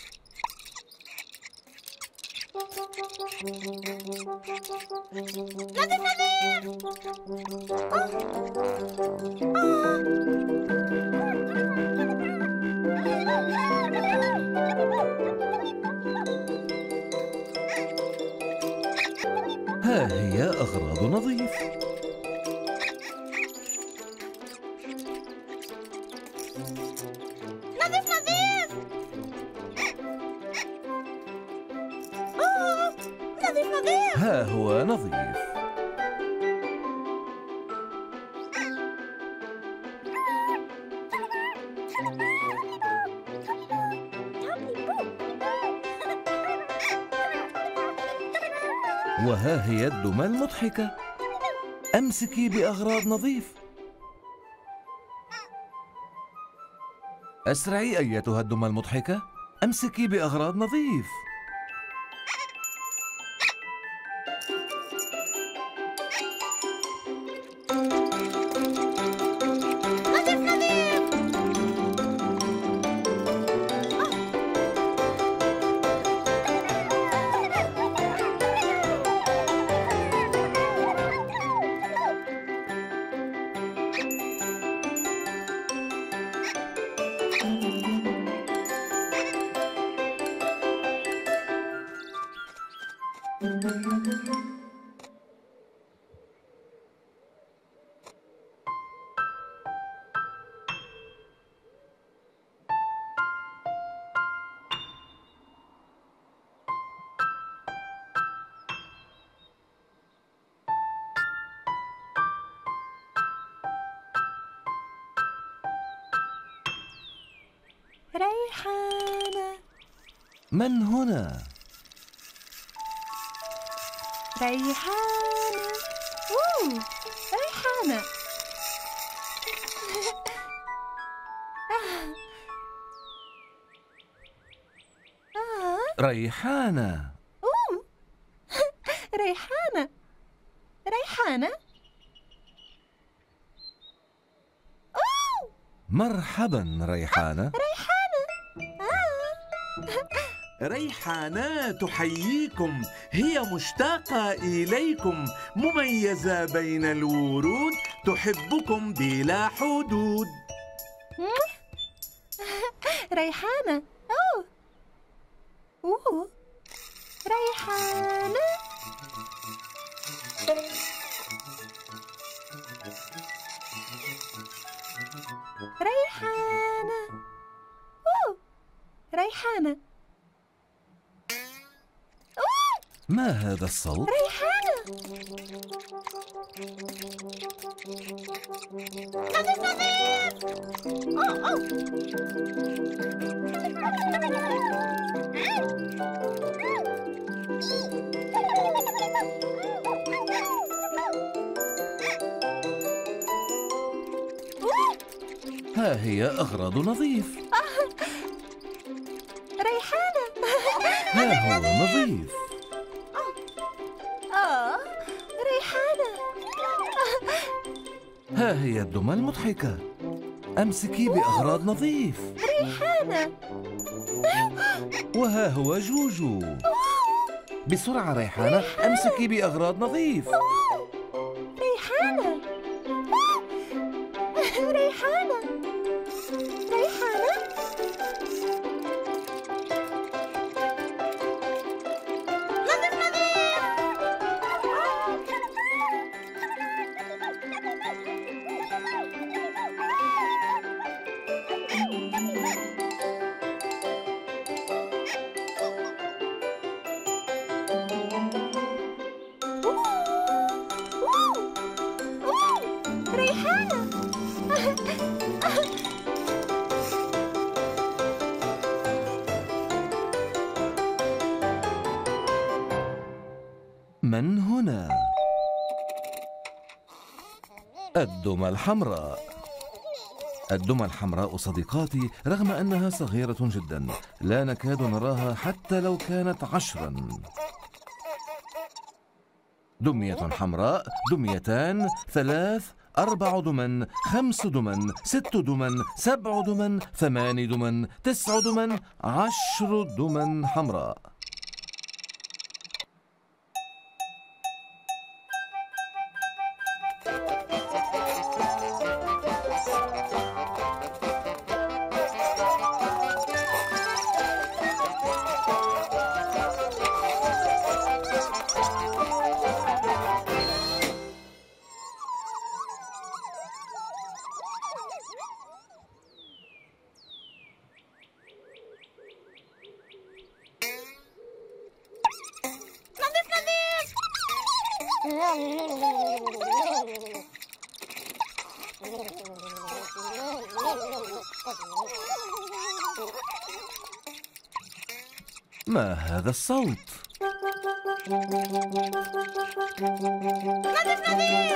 ها هي أغراض نظيف. نظيف نظيف، أوه نظيف نظيف، ها هو نظيف. وها هي الدمى المضحكة، أمسكي بأغراض نظيف. أسرعي أيتها الدمى المضحكة، أمسكي بأغراض نظيف. ريحانة، من هنا؟ ريحانة، أوه ريحانة. آه. آه. ريحانة، أوه ريحانة ريحانة. أوه مرحبا ريحانة. ريحانة تحييكم، هي مشتاقة إليكم، مميزة بين الورود، تحبكم بلا حدود. ريحانة. أوه أوه ريحانة. ريحانة أوه ريحانة. أوه. ما هذا الصوت؟ ريحانة. نظيف نظيف. أوه أوه. ها هي أغراض نظيف. ريحانة. ها هو نظيف. آه ريحانة. ها هي الدمى المضحكة. أمسكي بأغراض نظيف. ريحانة. وها هو جوجو. بسرعة ريحانة أمسكي بأغراض نظيف. ريحانة. ريحانة. من هنا؟ الدمى الحمراء. الدمى الحمراء صديقاتي، رغم أنها صغيرة جدا لا نكاد نراها حتى لو كانت عشرا. دمية حمراء، دميتان، ثلاث، أربع دمن، خمس دمن، ست دمن، سبع دمن، ثمان دمن، تسع دمن، عشر دمن حمراء. ما هذا الصوت؟ نظيف نظيف. نظيف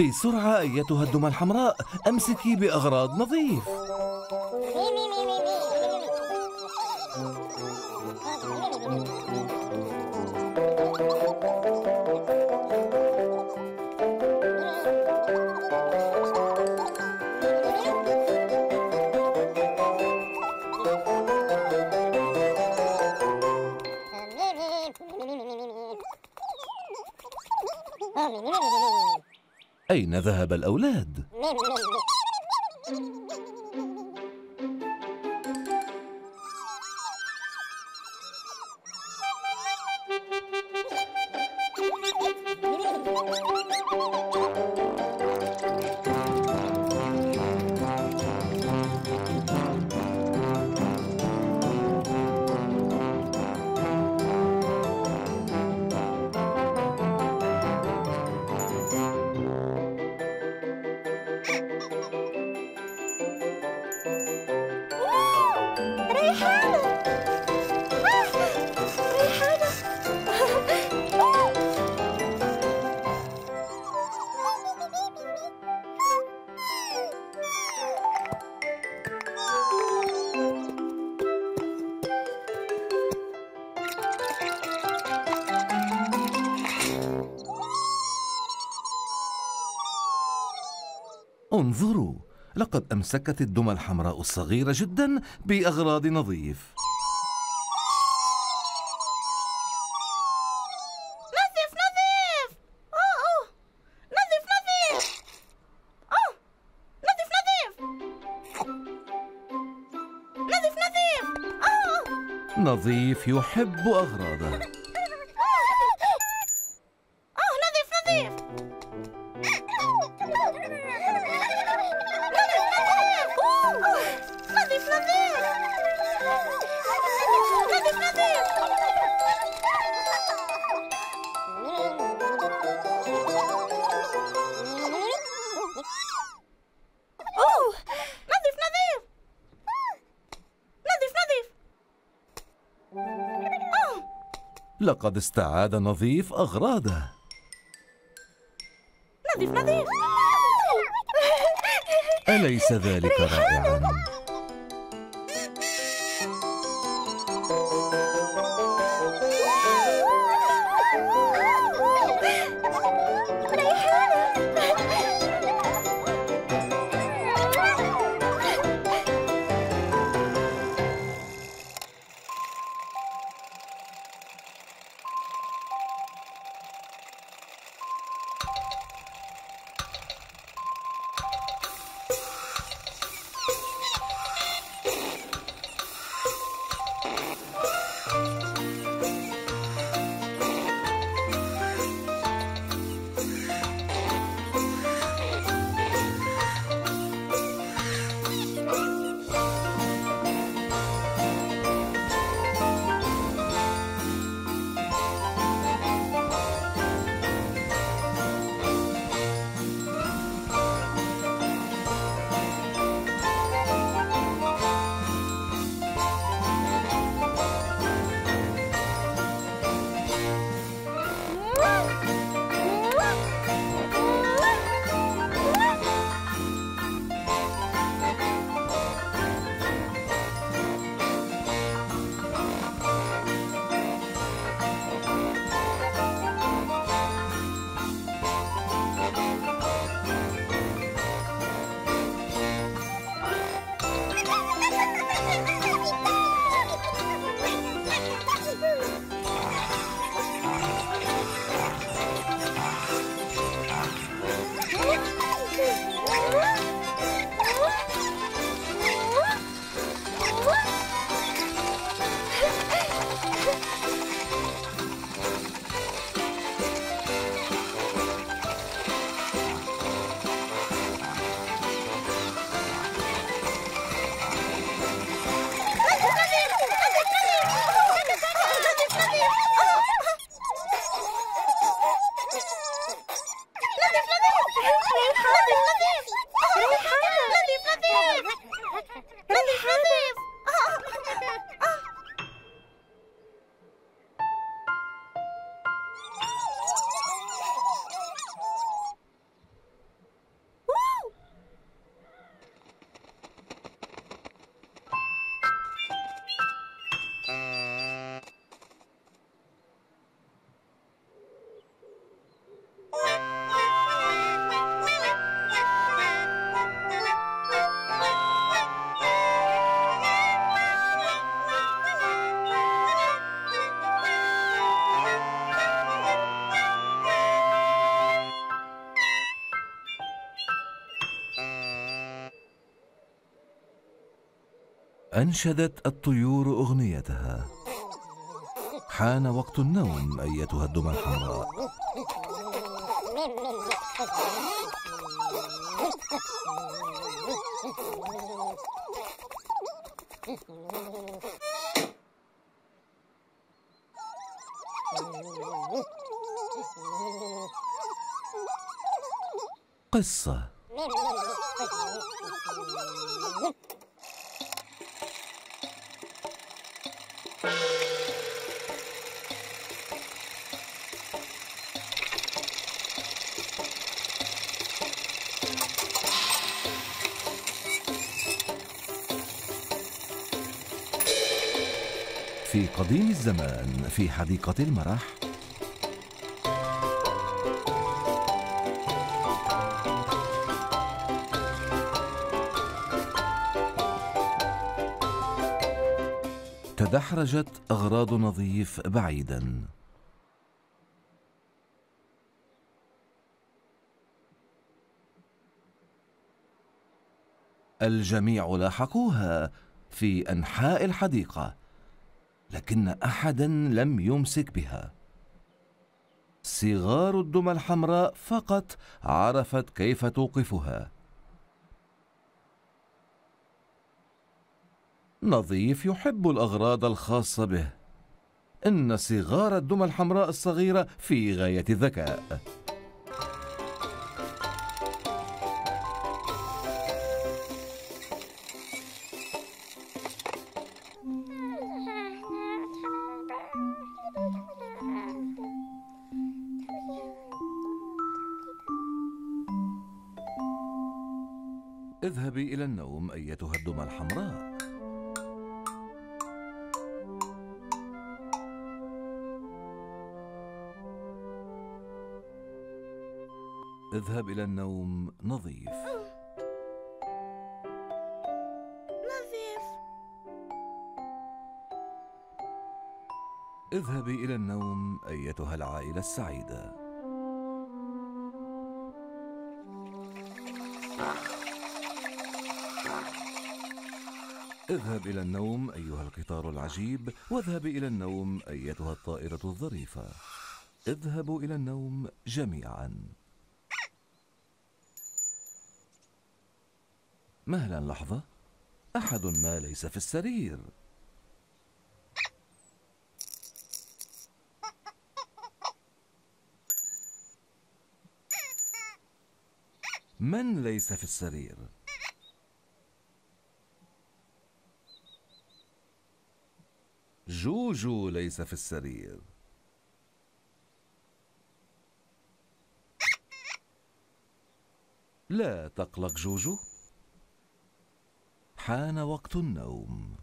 بسرعة أيتها الدمى الحمراء، أمسكي بأغراض نظيف. أين ذهب الأولاد؟ انظروا، لقد أمسكت الدمى الحمراء الصغيرة جدا بأغراض نظيف. نظف نظف أوه أوه نظف نظف أوه نظف نظف نظف نظف أوه نظيف يحب أغراضه. لقد استعاد نظيف أغراضه. نظيف نظيف أليس ذلك رائعا؟ أنشدت الطيور أغنيتها. حان وقت النوم أيتها الدمى الحمراء. قصة. في قديم الزمان في حديقة المرح تدحرجت أغراض نظيف بعيدا. الجميع لاحقوها في أنحاء الحديقة، لكن أحدا لم يمسك بها. صغار الدمى الحمراء فقط عرفت كيف توقفها. نظيف يحب الأغراض الخاصة به. إن صغار الدمى الحمراء الصغيرة في غاية الذكاء. اذهبي إلى النوم أيتها الدمى الحمراء. اذهب إلى النوم نظيف. نظيف. اذهبي إلى النوم أيتها العائلة السعيدة. اذهب إلى النوم أيها القطار العجيب، واذهب إلى النوم أيتها الطائرة الظريفة. اذهبوا إلى النوم جميعا. مهلا لحظة، أحد ما ليس في السرير. من ليس في السرير؟ جوجو ليس في السرير. لا تقلق جوجو، حان وقت النوم.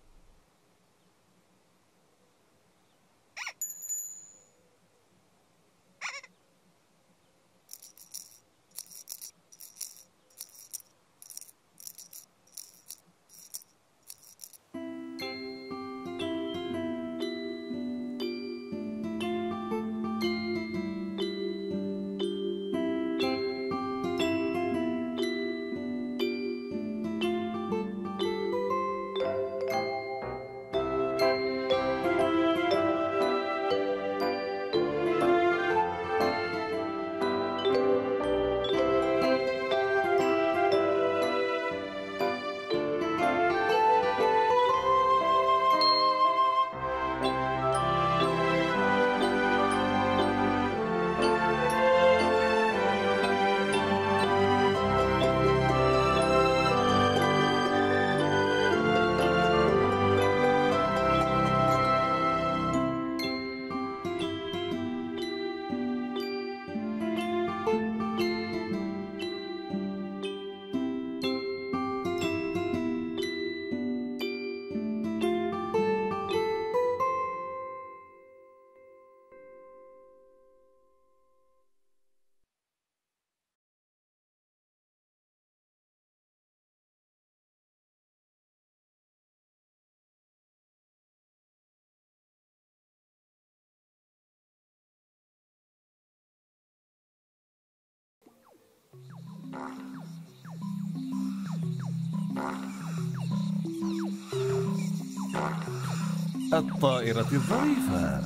الطائرة الظريفة.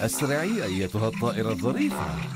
أسرعي أيتها الطائرة الظريفة.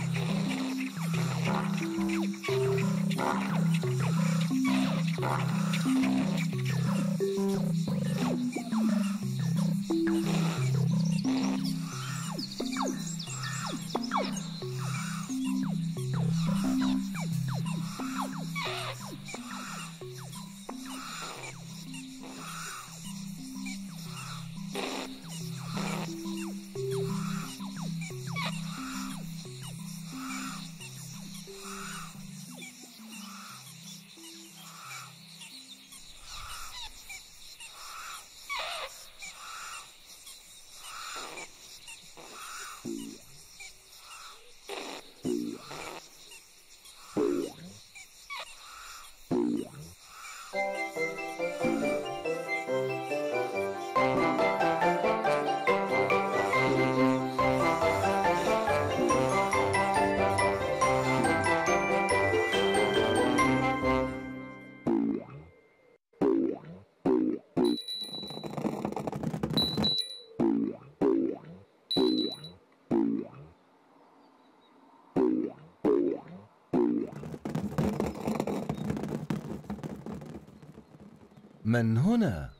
من هنا؟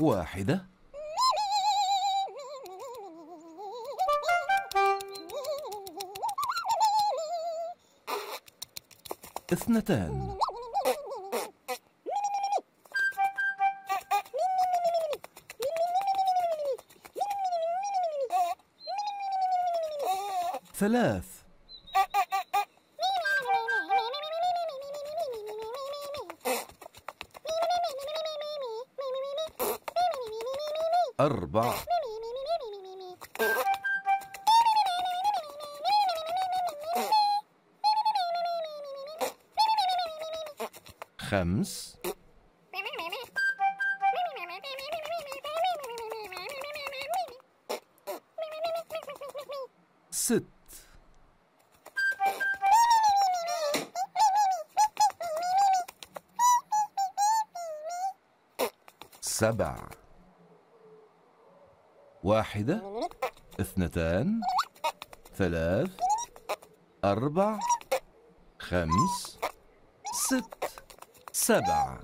واحدة. اثنتان. ثلاث. أربع. خمس. ست. سبع. واحدة، اثنتان، ثلاث، أربع، خمس، ست، سبع.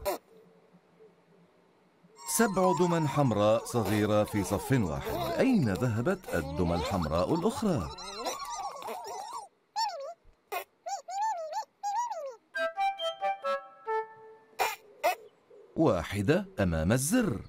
سبع دمى حمراء صغيرة في صف واحد. أين ذهبت الدمى الحمراء الأخرى؟ واحدة أمام الزر.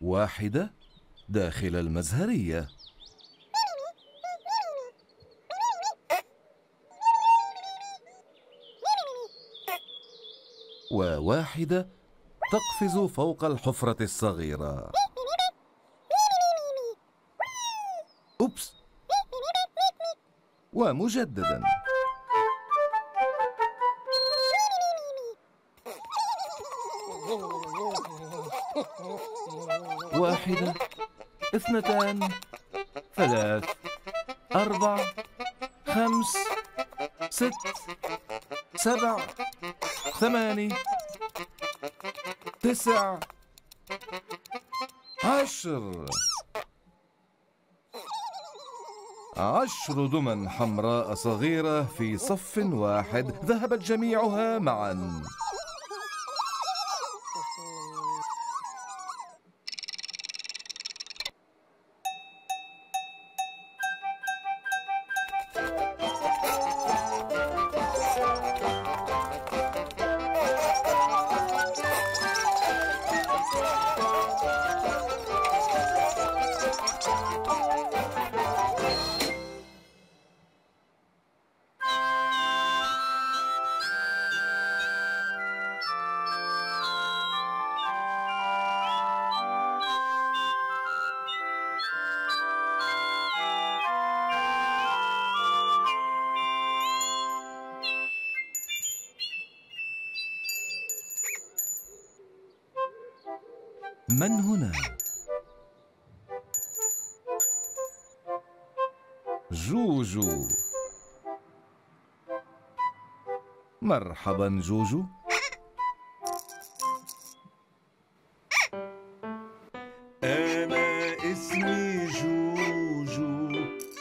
واحدة داخل المزهرية. وواحدة تقفز فوق الحفرة الصغيرة. أوبس. ومجددا. واحدة، اثنتان، ثلاث، أربع، خمس، ست، سبع، ثماني، تسع، عشر. عشر دمى حمراء صغيرة في صف واحد ذهبت جميعها معا. من هنا؟ جوجو. مرحبا جوجو. أنا اسمي جوجو،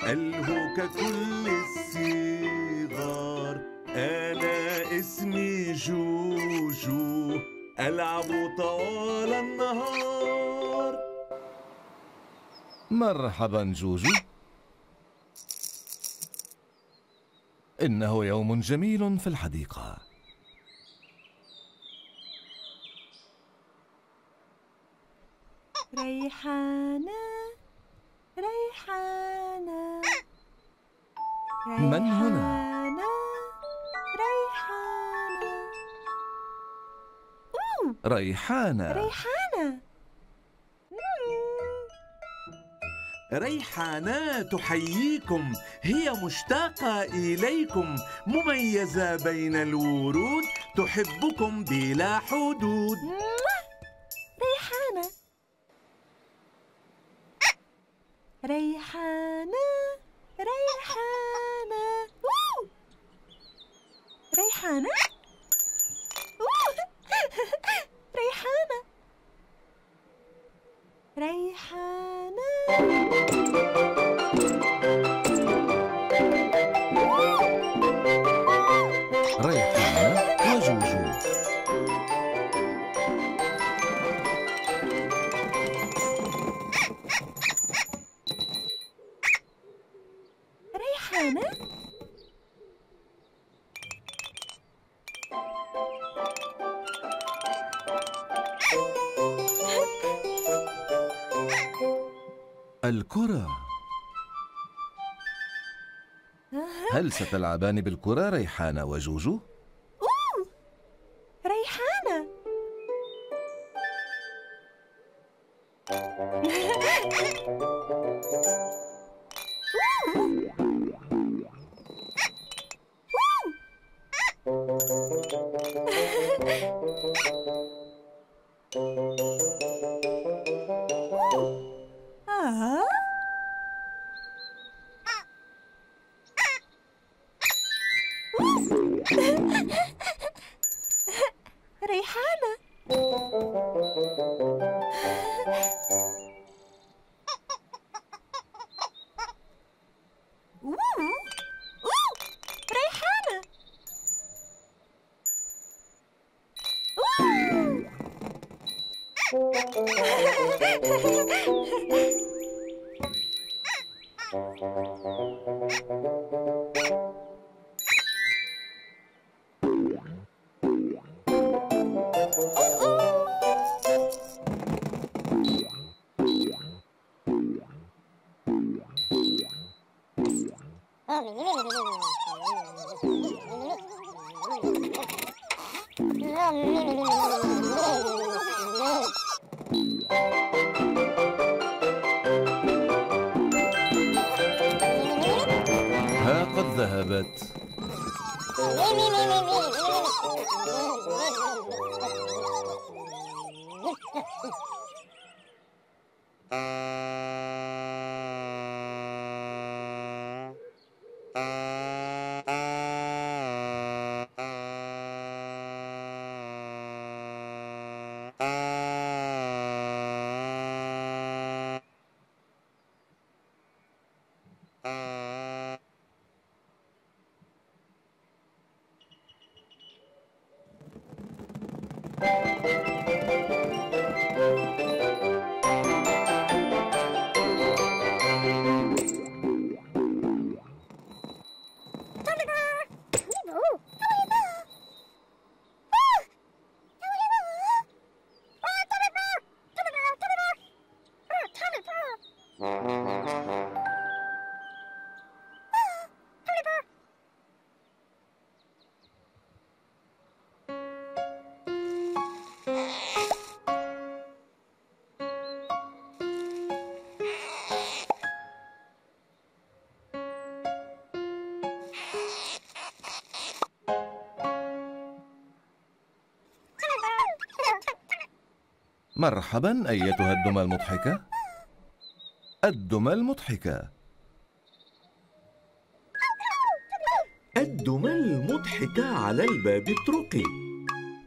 ألهك كل الصغار. أنا اسمي جوجو، ألعب طوال النهار. مرحبا جوجو. إنه يوم جميل في الحديقة. ريحانة ريحانة ريحانة. من هنا؟ ريحانة. ريحانة ريحانة تحييكم، هي مشتاقة إليكم، مميزة بين الورود، تحبكم بلا حدود. ريحانة ريحانة ريحانة. واو ريحانة. ريحانة ريحانة ريحانة وجوجو. الكرة. هل ستلعبان بالكرة ريحانة وجوجو؟ أوه. ريحانة. ريحانة. ريحانة. ها قد ذهبت. مرحبا أيتها الدمى المضحكة. الدمى المضحكة. الدمى المضحكة على الباب اترقي.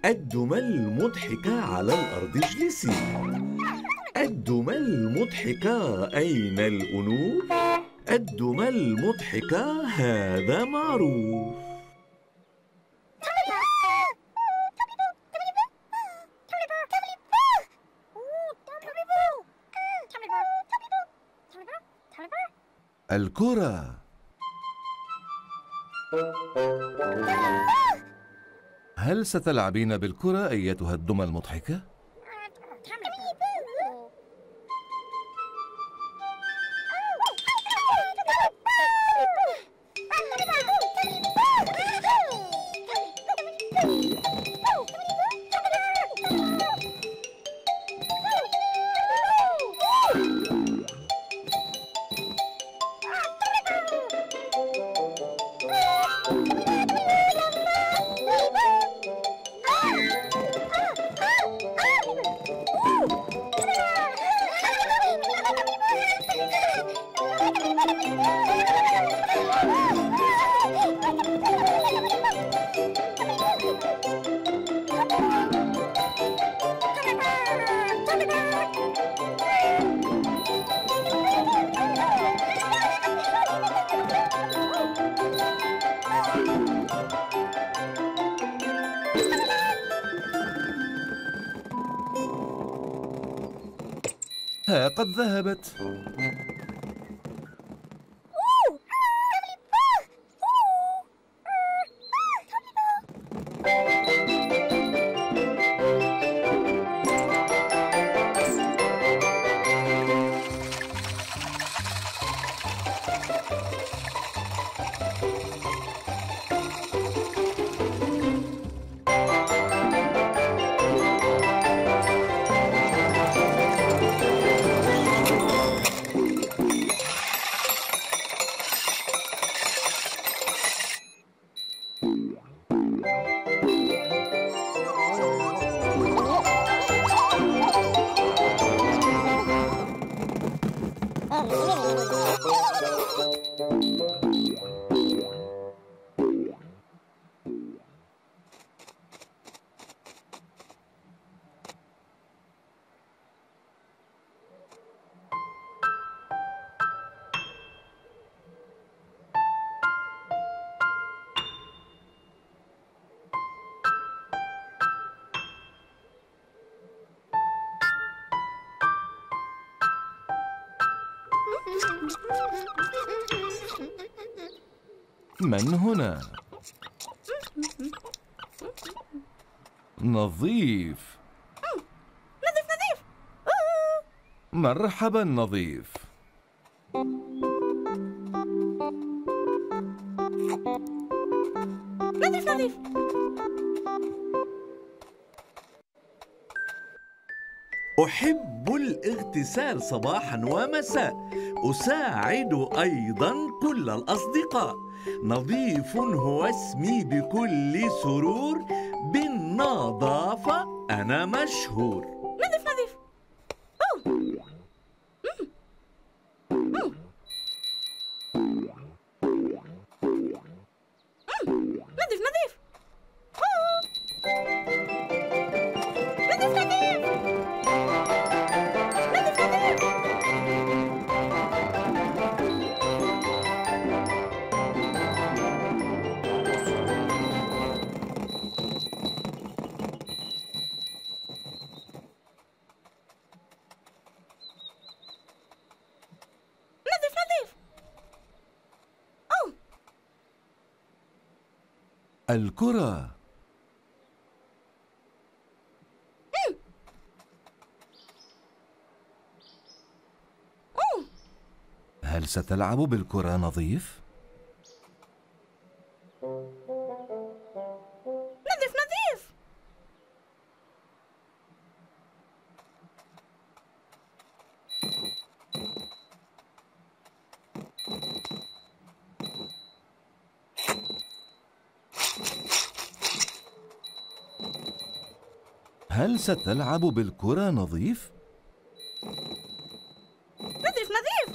الدمى المضحكة على الأرض اجلسي. الدمى المضحكة أين الأنوف؟ الدمى المضحكة هذا معروف. الكرة. هل ستلعبين بالكرة أيتها الدمى المضحكة؟ أختها قد ذهبت. من هنا؟ نظيف. نظيف نظيف. مرحبا نظيف. نظيف نظيف. أحب الاغتسال صباحا ومساء، أساعد أيضا كل الأصدقاء، نظيف هو اسمي بكل سرور، بالنظافة أنا مشهور. نظيف نظيف. نظيف نظيف. الكرة. هل ستلعب بالكرة نظيف؟ نظيف نظيف. هل ستلعب بالكرة نظيف؟ نظيف نظيف.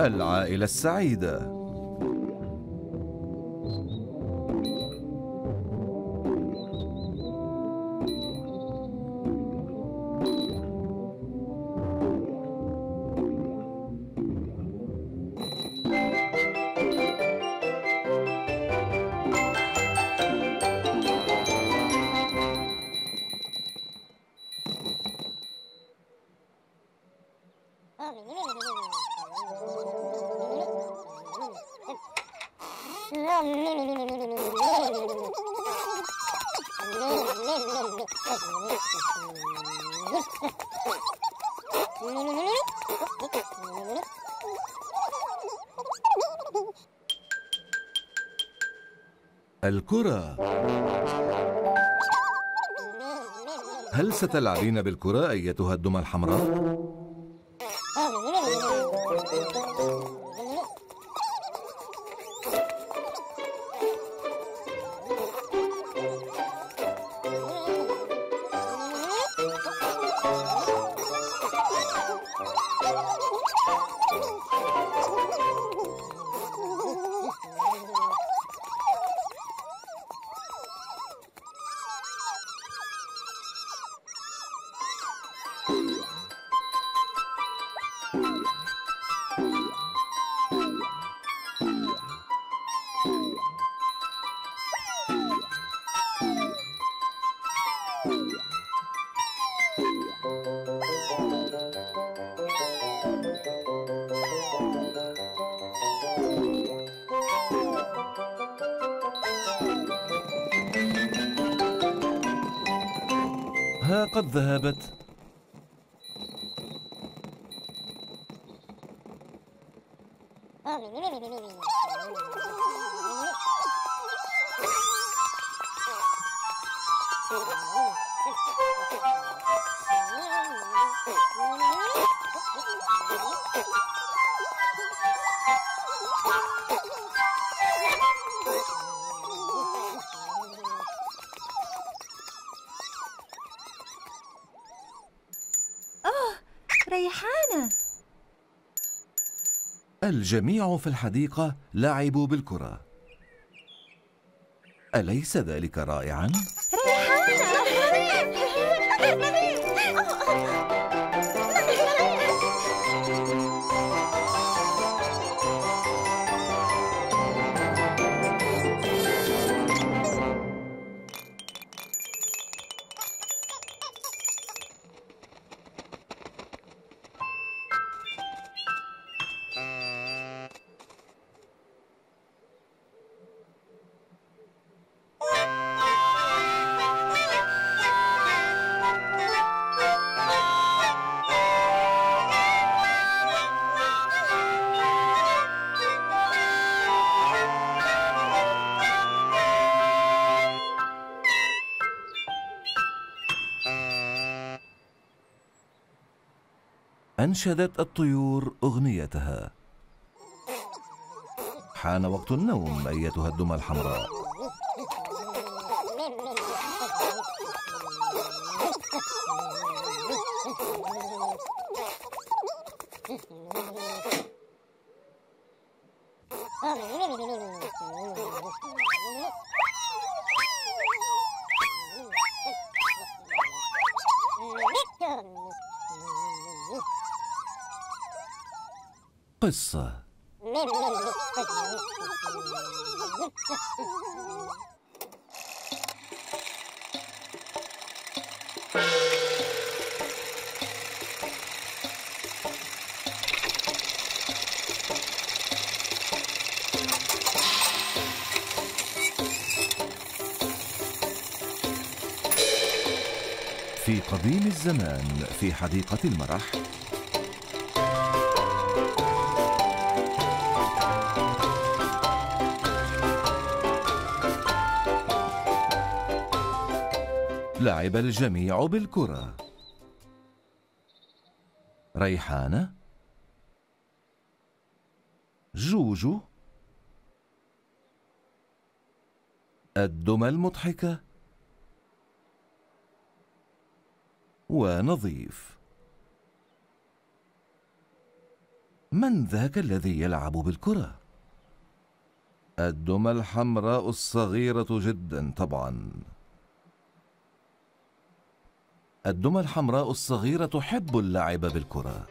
العائلة السعيدة. الكرة. هل ستلعبين بالكرة أيتها الدمى الحمراء؟ ها قد ذهبت. الجميع في الحديقة لعبوا بالكرة. أليس ذلك رائعاً؟ أنشدت الطيور أغنيتها. حان وقت النوم أيتها الدمى الحمراء. قصة. في قديم الزمان في حديقة المرح لعب الجميع بالكرة. ريحانة، جوجو، الدمى المضحكة، ونظيف. من ذاك الذي يلعب بالكرة؟ الدمى الحمراء الصغيرة جدا طبعا. الدمى الحمراء الصغيرة تحب اللعب بالكرة.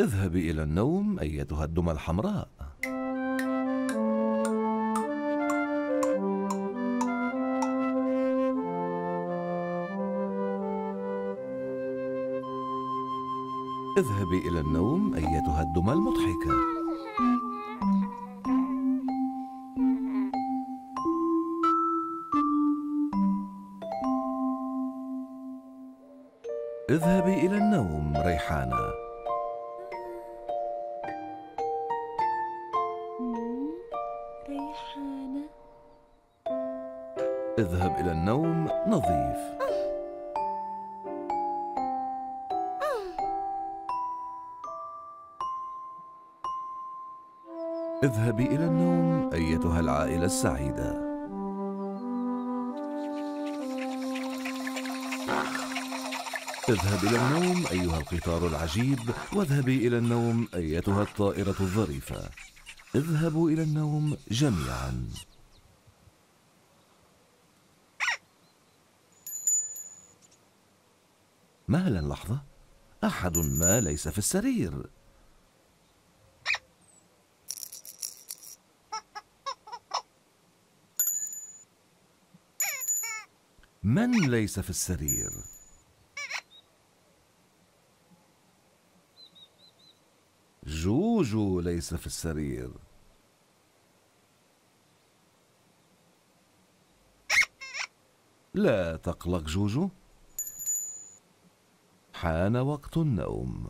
اذهبي إلى النوم أيتها الدمى الحمراء. اذهبي إلى النوم أيتها الدمى المضحكة. اذهبي إلى النوم ريحانة. ريحانة. اذهب إلى النوم نظيف. اذهبي إلى النوم أيتها العائلة السعيدة. اذهب إلى النوم أيها القطار العجيب، واذهبي إلى النوم أيتها الطائرة الظريفة. اذهبوا إلى النوم جميعاً. مهلاً لحظة، أحد ما ليس في السرير. من ليس في السرير؟ جوجو ليس في السرير. لا تقلق جوجو، حان وقت النوم.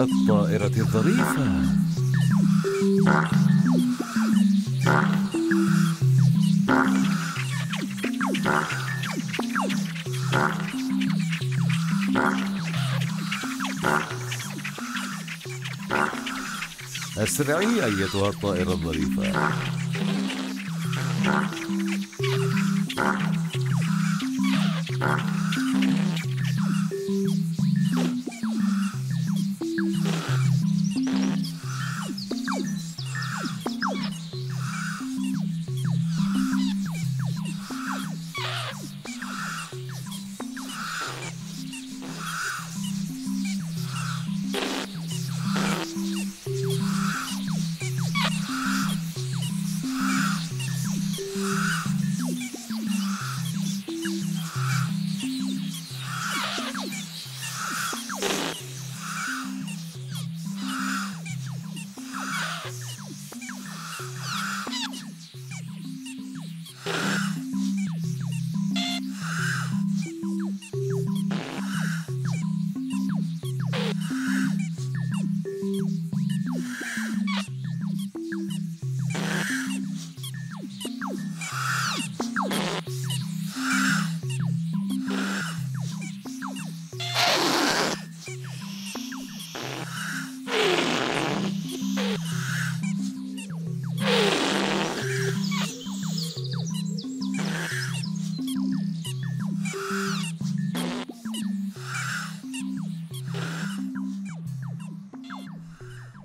الطائرة الظريفة. أسرعي أيتها الطائرة الظريفة.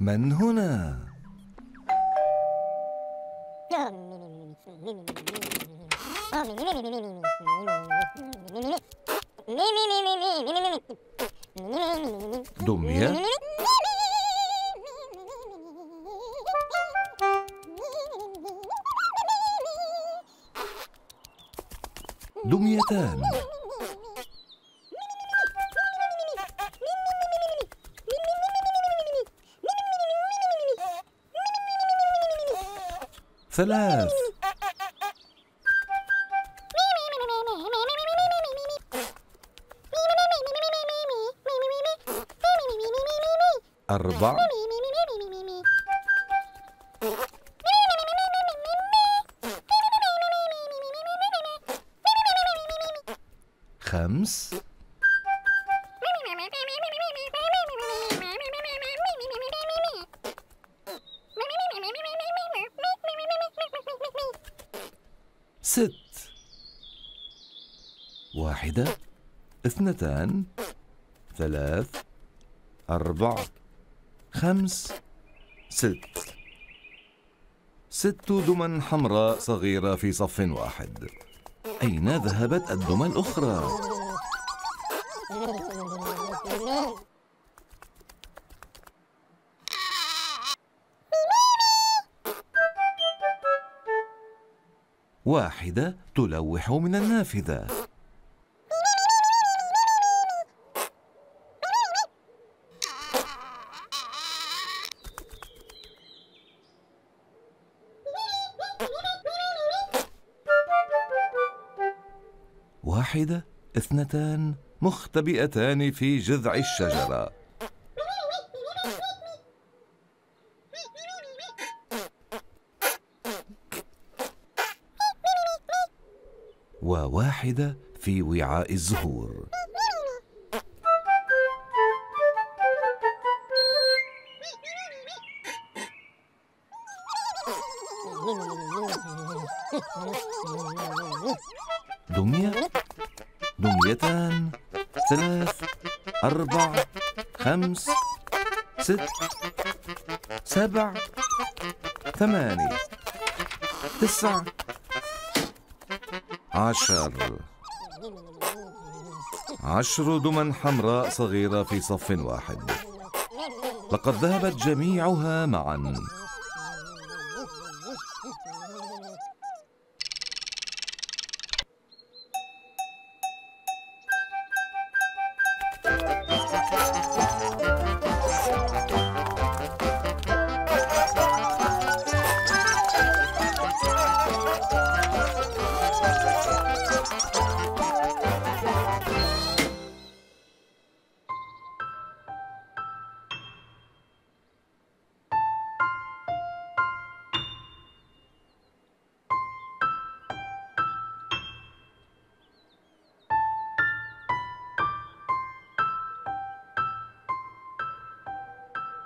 من هنا؟ دمية؟ دميتان. ثلاث. أربع. خمس. ست. واحدة، اثنتان، ثلاث، أربع، خمس، ست. ست دمى حمراء صغيرة في صف واحد. أين ذهبت الدمى الأخرى؟ واحدة تلوح من النافذة. واحدة، اثنتان، مختبئتان في جذع الشجرة. وواحدة في وعاء الزهور. دمية، دميتان، ثلاث، أربع، خمس، ست، سبع، ثمانية، تسع، عشر. عشر دمى حمراء صغيرة في صف واحد. لقد ذهبت جميعها معا.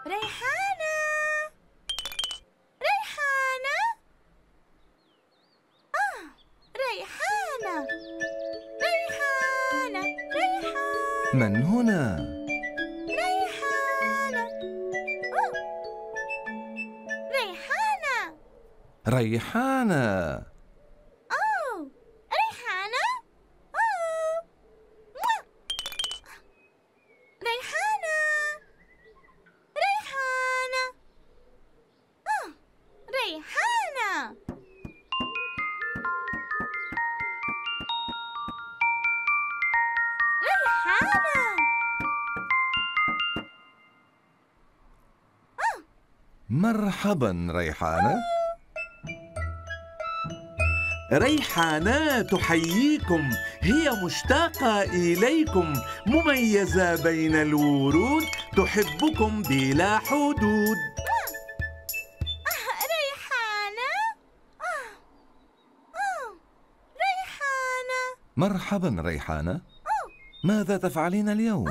ريحانة، ريحانة، آه، ريحانة، ريحانة، ريحانة. من هنا؟ ريحانة، أوه. ريحانة، ريحانة. مرحبا ريحانة. ريحانة تحييكم، هي مشتاقة إليكم، مميزة بين الورود، تحبكم بلا حدود. ريحانة، ريحانة. مرحبا ريحانة، ماذا تفعلين اليوم؟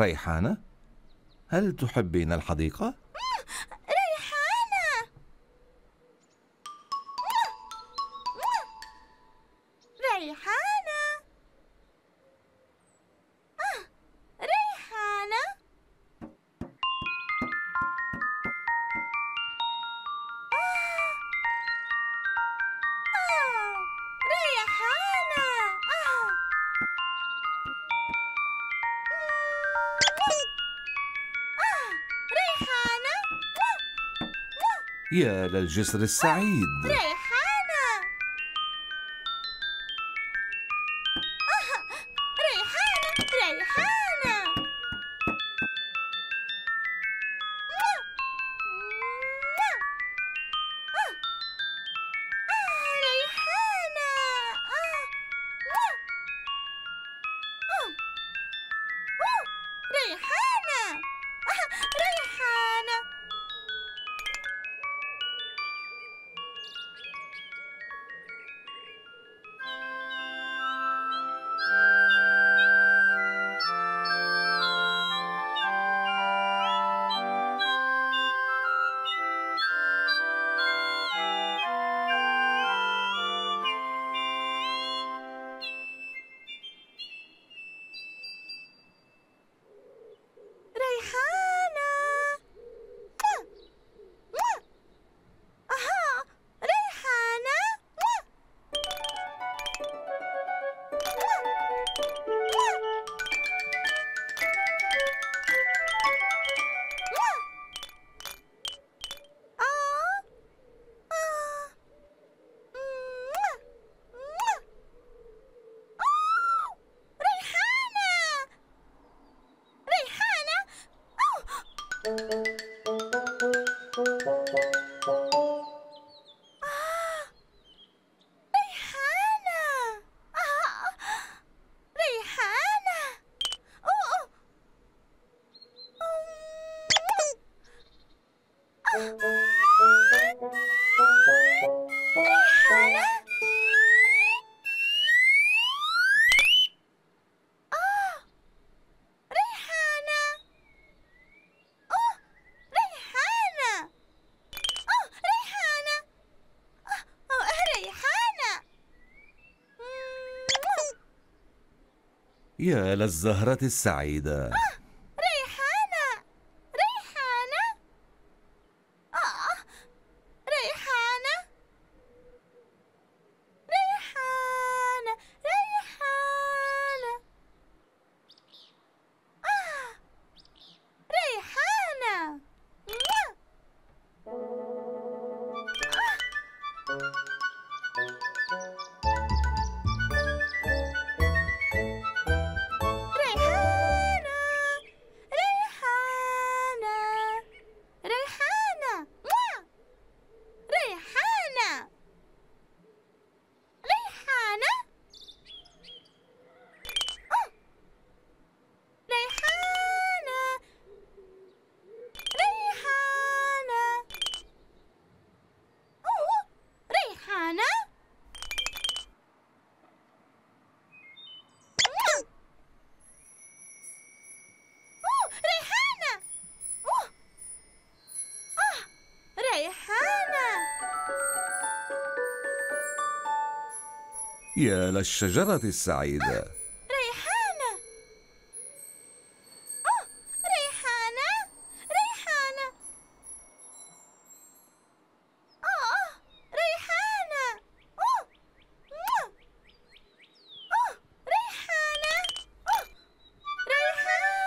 ريحانة، هل تحبين الحديقة؟ ريحانة، ريحانة. آه ريحانة. آه آه ريحانة. آه آه ريحانة. يا للجسر السعيد. آه. يا للزهرة السعيدة. ريحانة ريحانة. آه ريحانة ريحانة ريحانة. آه ريحانة. يا للشجرة السعيدة. ريحانة. آه ريحانة ريحانة. آه ريحانة. آه ريحانة. آه ريحانة.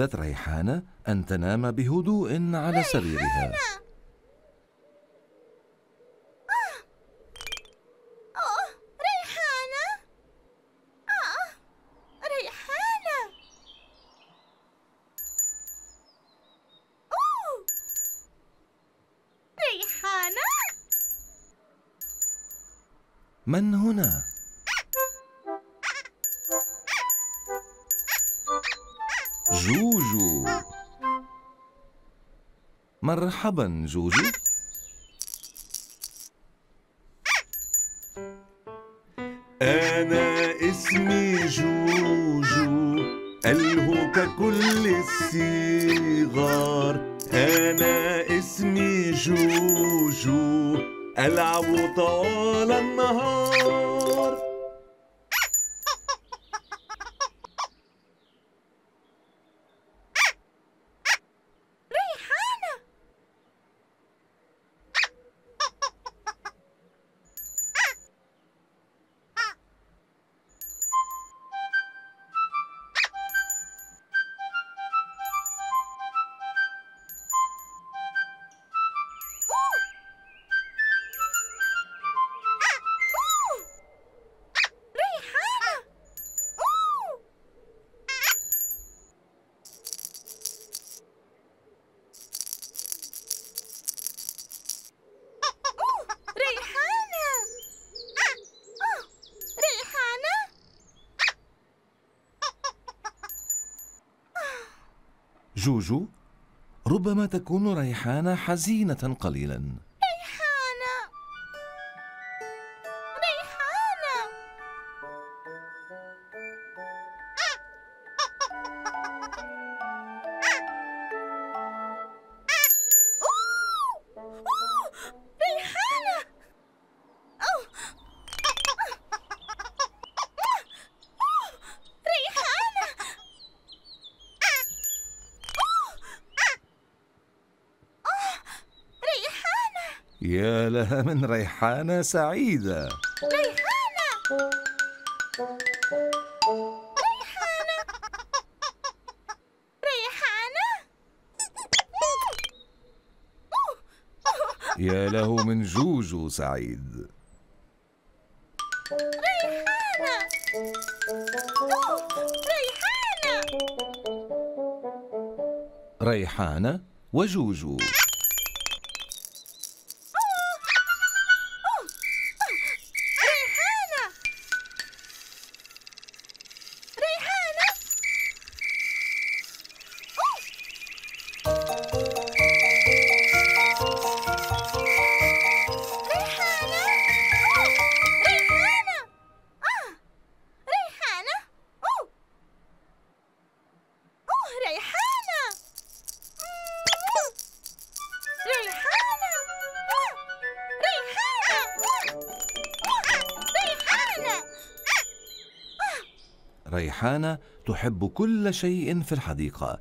أرادت ريحانة أن تنام بهدوء على سريرها. من هنا؟ جوجو. مرحبا جوجو. أنا اسمي جوجو، ألهك كل الصغار. أنا اسمي جوجو، ألعب طوال النهار. ريحانة. جوجو، ربما تكون ريحانة حزينة قليلا. ريحانة، ريحانة. أوه، أوه، ريحانة. أوه. أوه، ريحانة. يا لها من ريحانة سعيدة. ريحانة، ريحانة، ريحانة. يا له من جوجو سعيد. ريحانة، ريحانة، ريحانة وجوجو. ريحانة تحب كل شيء في الحديقة،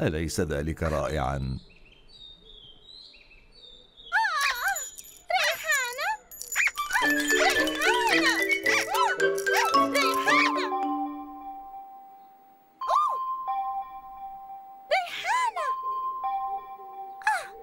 أليس ذلك رائعا؟ آه، ريحانة، ريحانة، ريحانة، أوه، ريحانة. آه.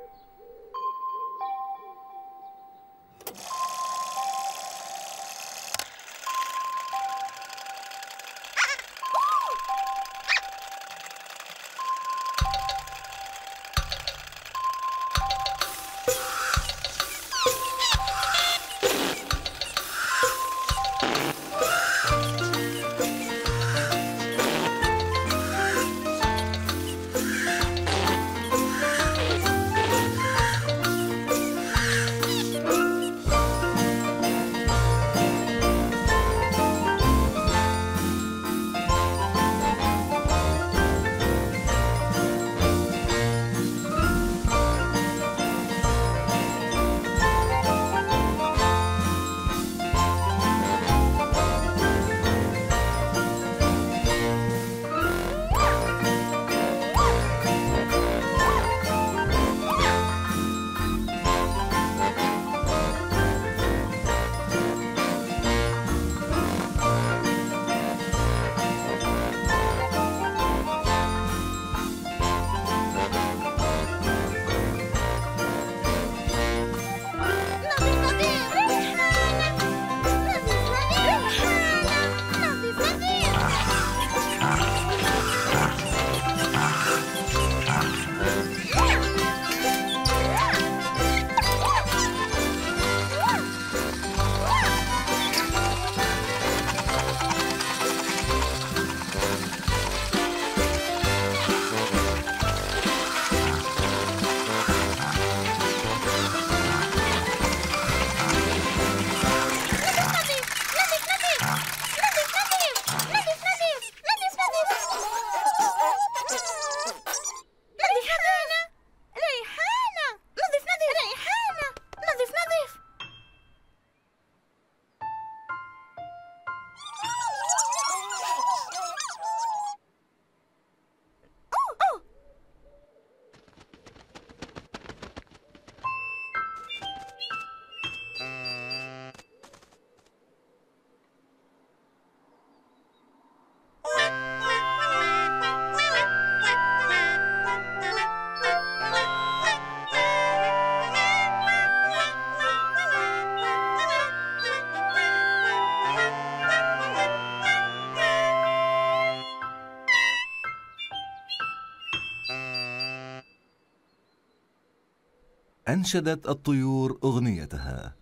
أنشدت الطيور أغنيتها.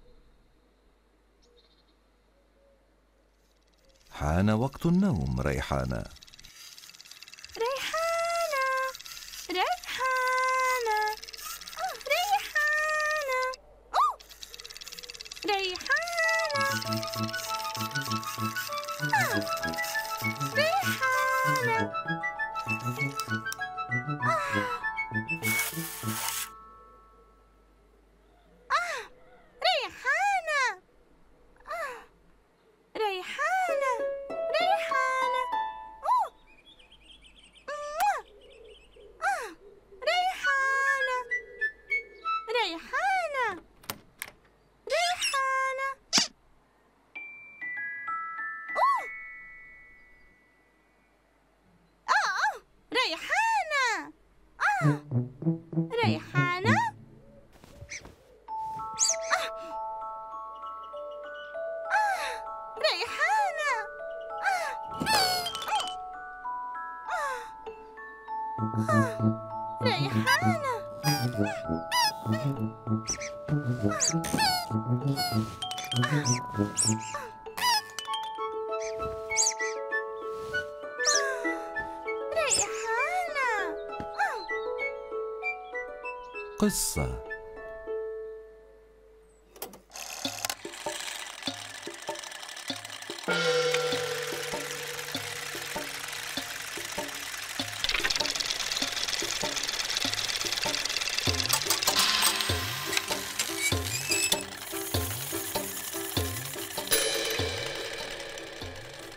حان وقت النوم ريحانة. ريحانة ريحانة ريحانة أوه. ريحانة آه. ريحانة آه. قصة.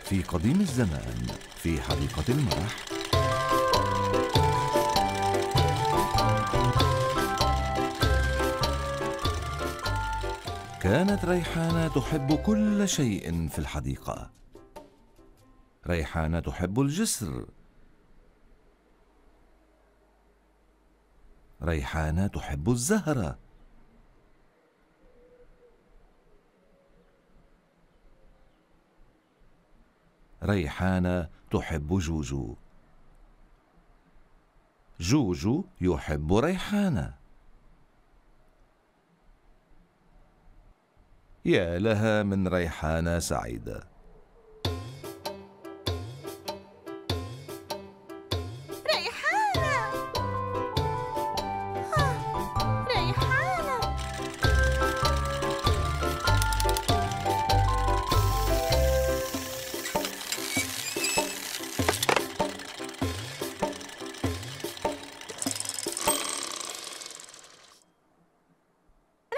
في قديم الزمان في حديقة المرح كانت ريحانة تحب كل شيء في الحديقة. ريحانة تحب الجسر. ريحانة تحب الزهرة. ريحانة تحب جوجو. جوجو يحب ريحانة. يا لها من ريحانة سعيدة.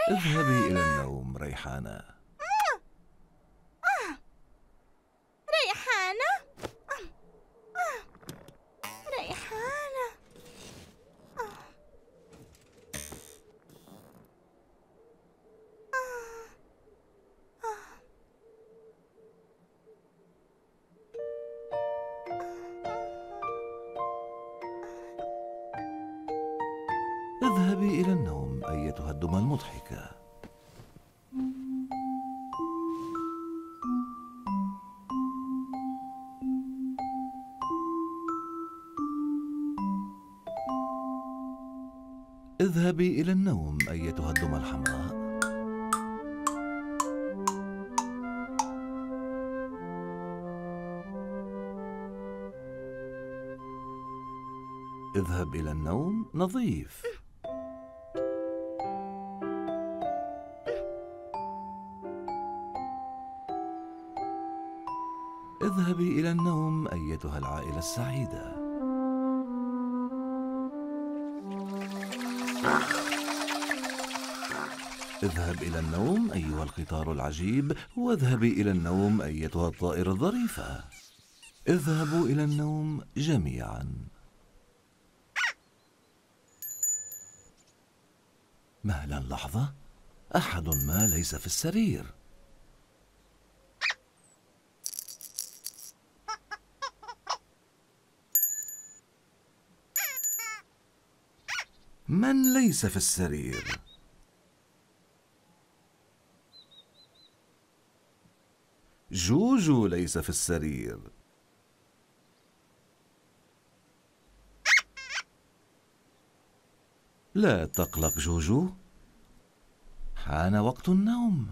اذهبي إلى النوم ريحانة. ريحانة ريحانة اذهبي إلى النوم أيتها الدمى المضحكة. اذهبي إلى النوم أيتها الدمى الحمراء. اذهب إلى النوم نظيف. اذهبي إلى النوم أيتها العائلة السعيدة. اذهب إلى النوم أيها القطار العجيب، واذهبي إلى النوم أيتها الطائرة الظريفة. اذهبوا إلى النوم جميعا. مهلا لحظة، أحد ما ليس في السرير. من ليس في السرير؟ جوجو ليس في السرير. لا تقلق جوجو، حان وقت النوم.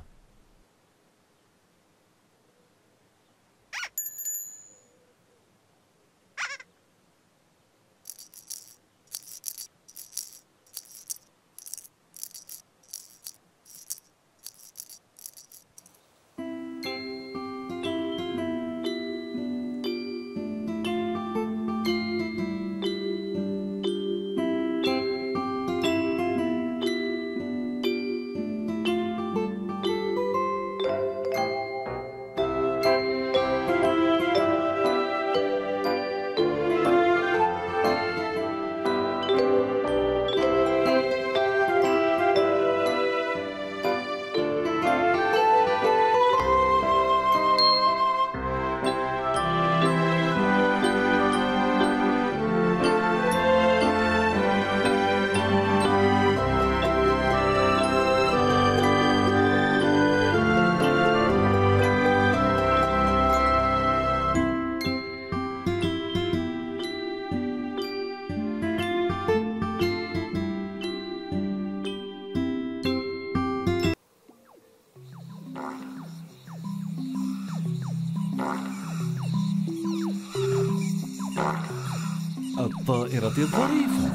الطائرة الظريفة.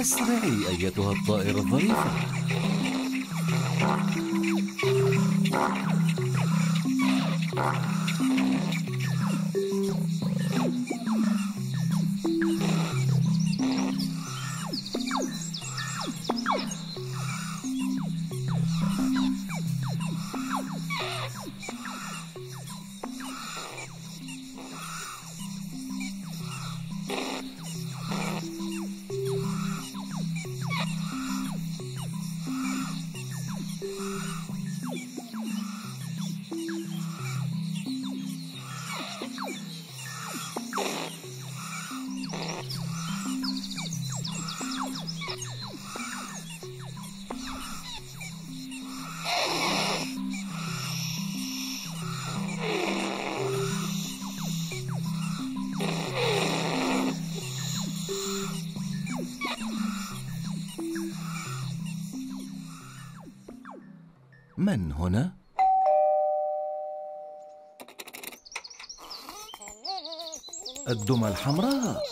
أسرعي أيتها الطائرة الظريفة. من هنا؟ الدمى الحمراء.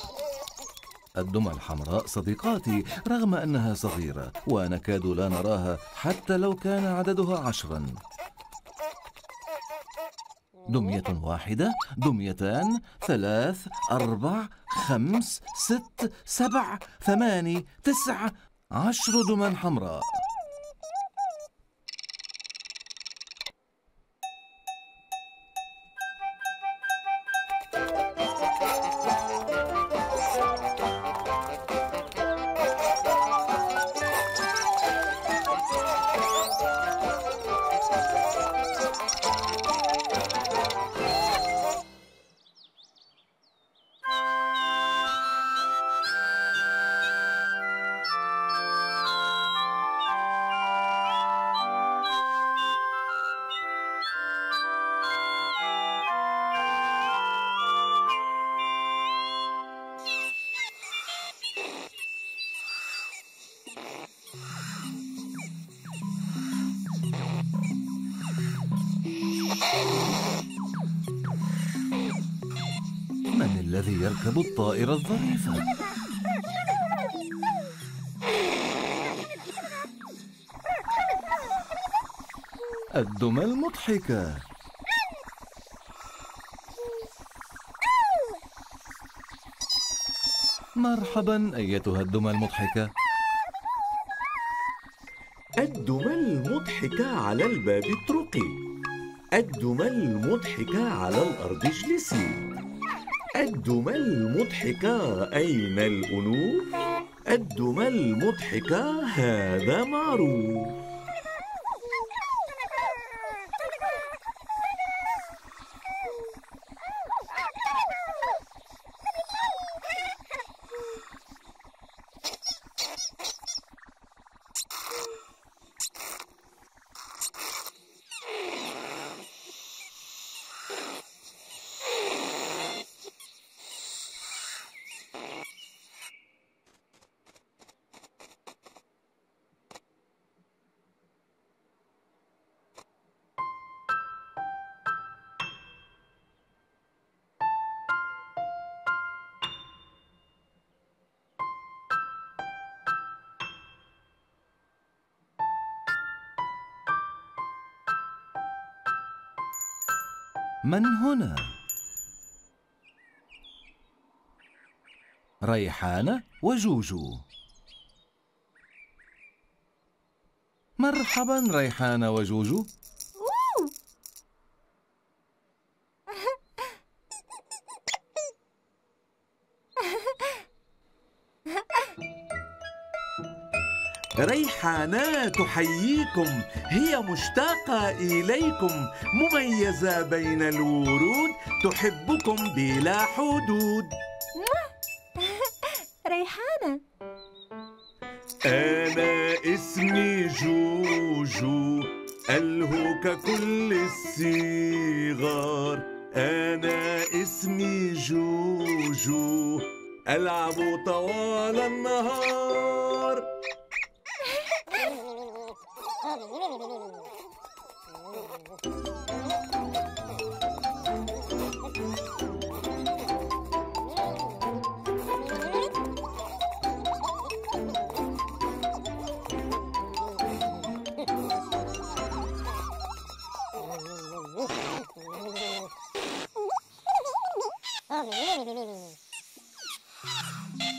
الدمى الحمراء صديقاتي، رغم أنها صغيرة ونكاد لا نراها حتى لو كان عددها عشرا. دمية واحدة، دميتان، ثلاث، أربع، خمس، ست، سبع، ثماني، تسع، عشر دمى حمراء. الذي يركب الطائرة الظريفة. الدمى المضحكة. مرحبا أيتها الدمى المضحكة. الدمى المضحكة على الباب اترقي. الدمى المضحكة على الأرض اجلسي. الدمى المضحكة أين الأنوف؟ الدمى المضحكة هذا معروف. من هنا؟ ريحانة وجوجو. مرحبا ريحانة وجوجو. ريحانة تحييكم، هي مشتاقة إليكم، مميزة بين الورود، تحبكم بلا حدود. ريحانة. أنا اسمي جوجو، ألهك كل الصغار. أنا اسمي جوجو، ألعب طوال النهار.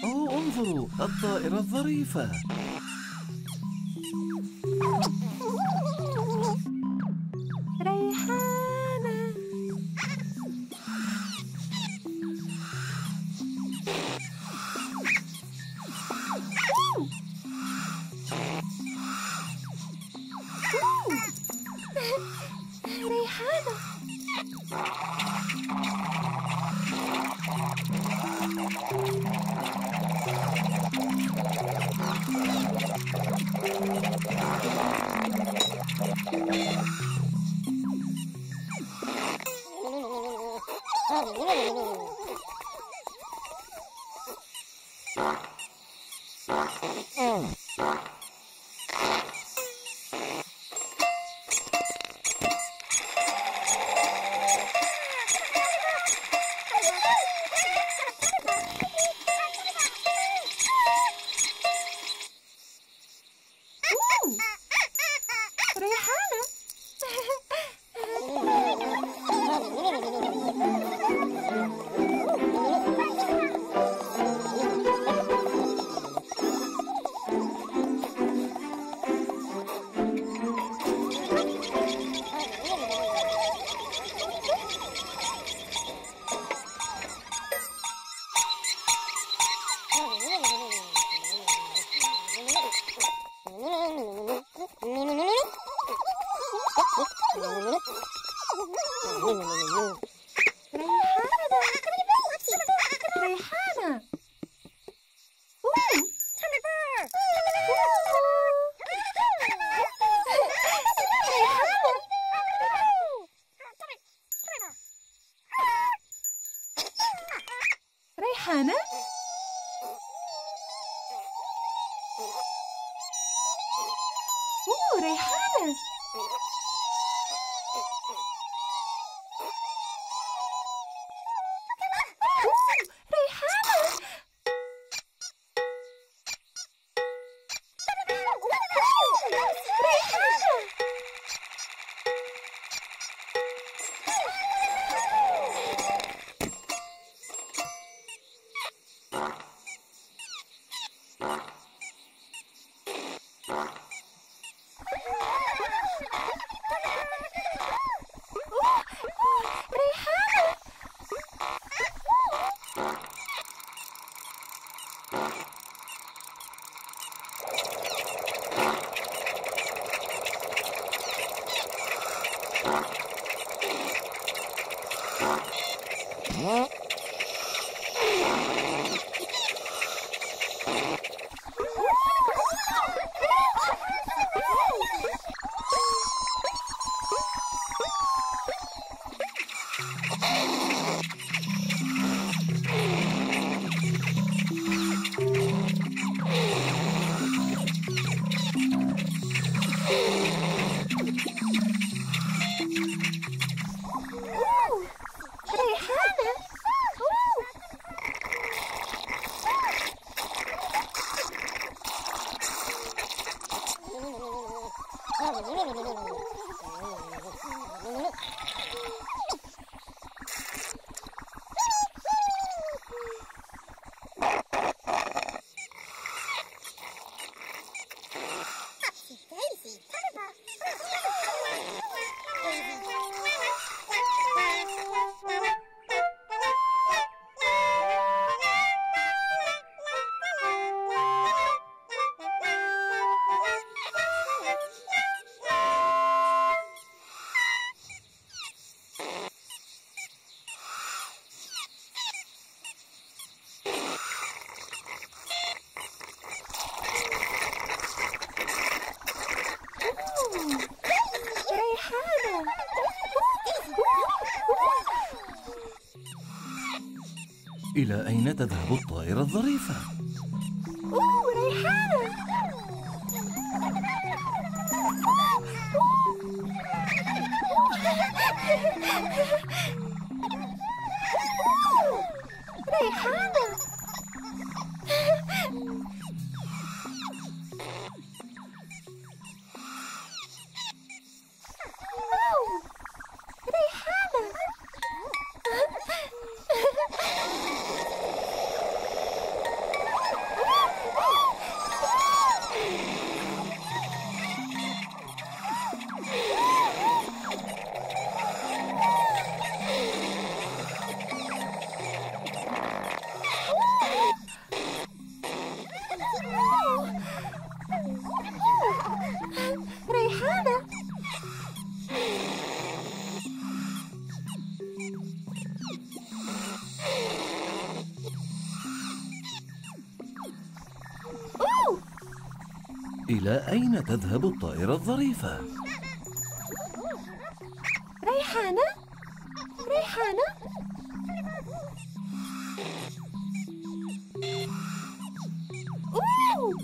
أوه انظروا، الطائرة الظريفة. ريحانة. ريحانة. إلى أين تذهب الطائرة الظريفة؟ أوه ريحانة! ريحانة! إلى أين تذهب الطائرة الظريفة؟ ريحانة؟ ريحانة؟ أوه!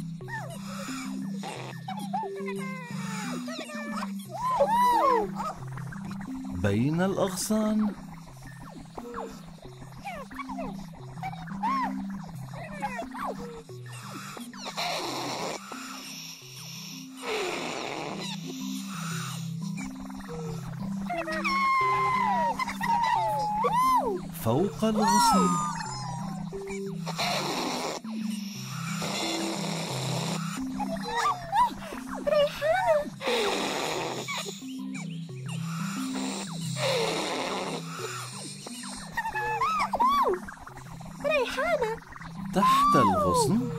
أوه! بين الأغصان فوق الغصن ريحانة ريحانة تحت الغصن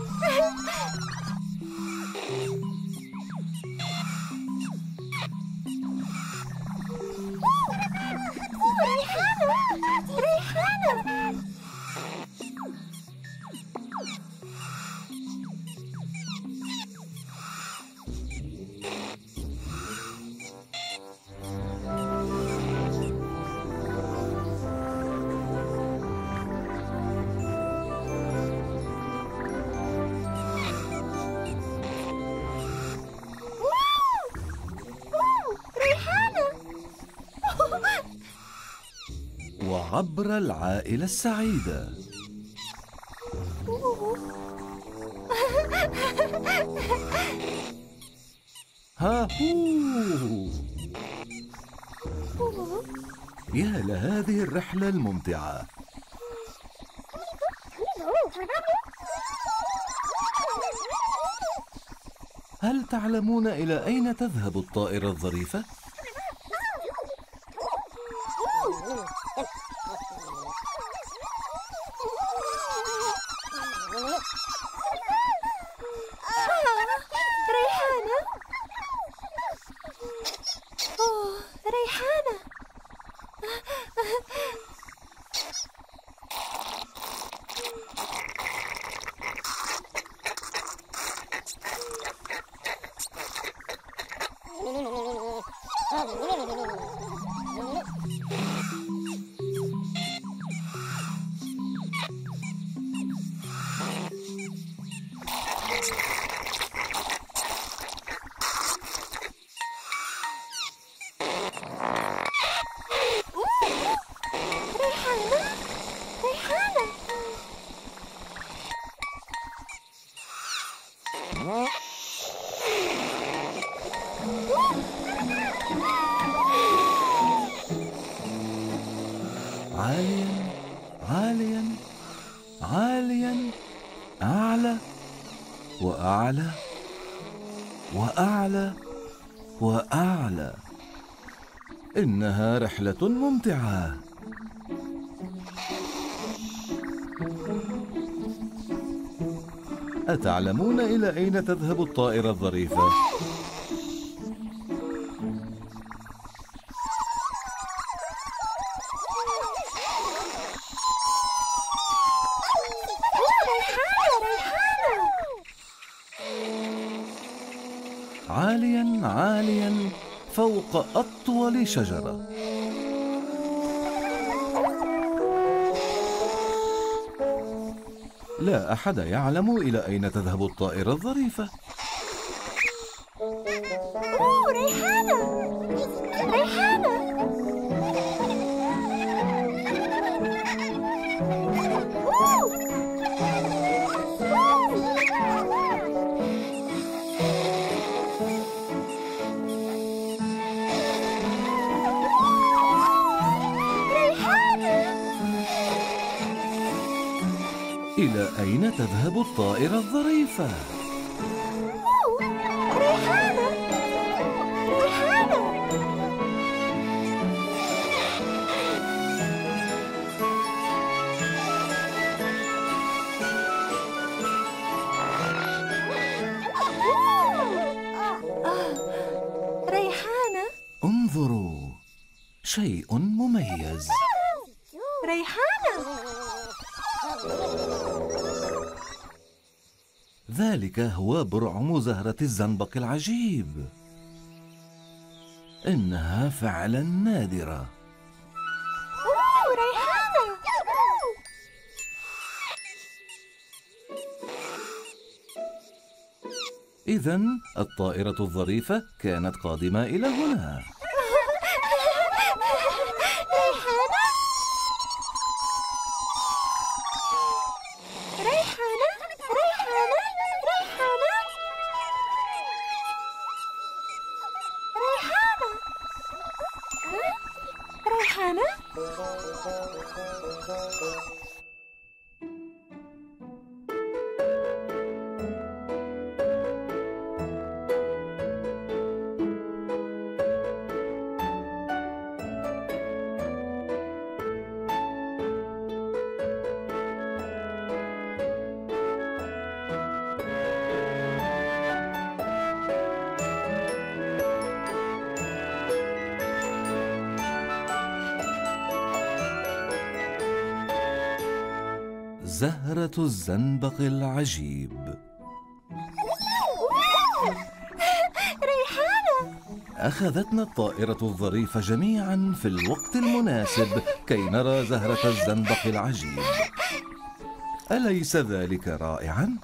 عبر العائلة السعيدة. ها هو. يا لهذه الرحلة الممتعة. هل تعلمون إلى أين تذهب الطائرة الظريفة؟ عالياً عالياً عالياً أعلى وأعلى وأعلى وأعلى. إنها رحلة ممتعة. أتعلمون إلى أين تذهب الطائرة الظريفة؟ عالياً عالياً فوق أطول شجرة. لا أحد يعلم إلى أين تذهب الطائرة الظريفة. أوه، ريحانة ريحانة إلى أين تذهب الطائرة الظريفة؟ ريحانة ريحانة ريحانة، انظروا شيء مميز. ريحانة، ذلك هو برعم زهرة الزنبق العجيب. إنها فعلا نادرة. أوه، ريحانة. إذن الطائرة الظريفة كانت قادمة إلى هنا. زهرة الزنبق العجيب. ريحانة، أخذتنا الطائرة الظريفة جميعا في الوقت المناسب كي نرى زهرة الزنبق العجيب. أليس ذلك رائعا؟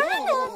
ريحانة،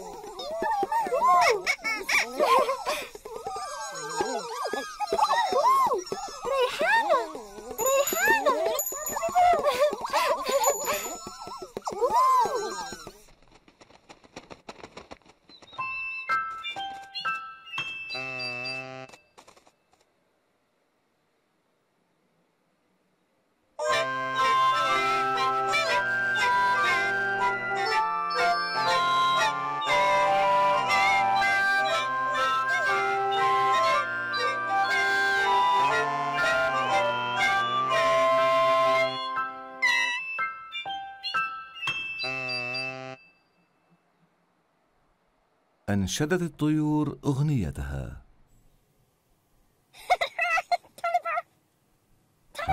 أنشدت الطيور أغنيتها.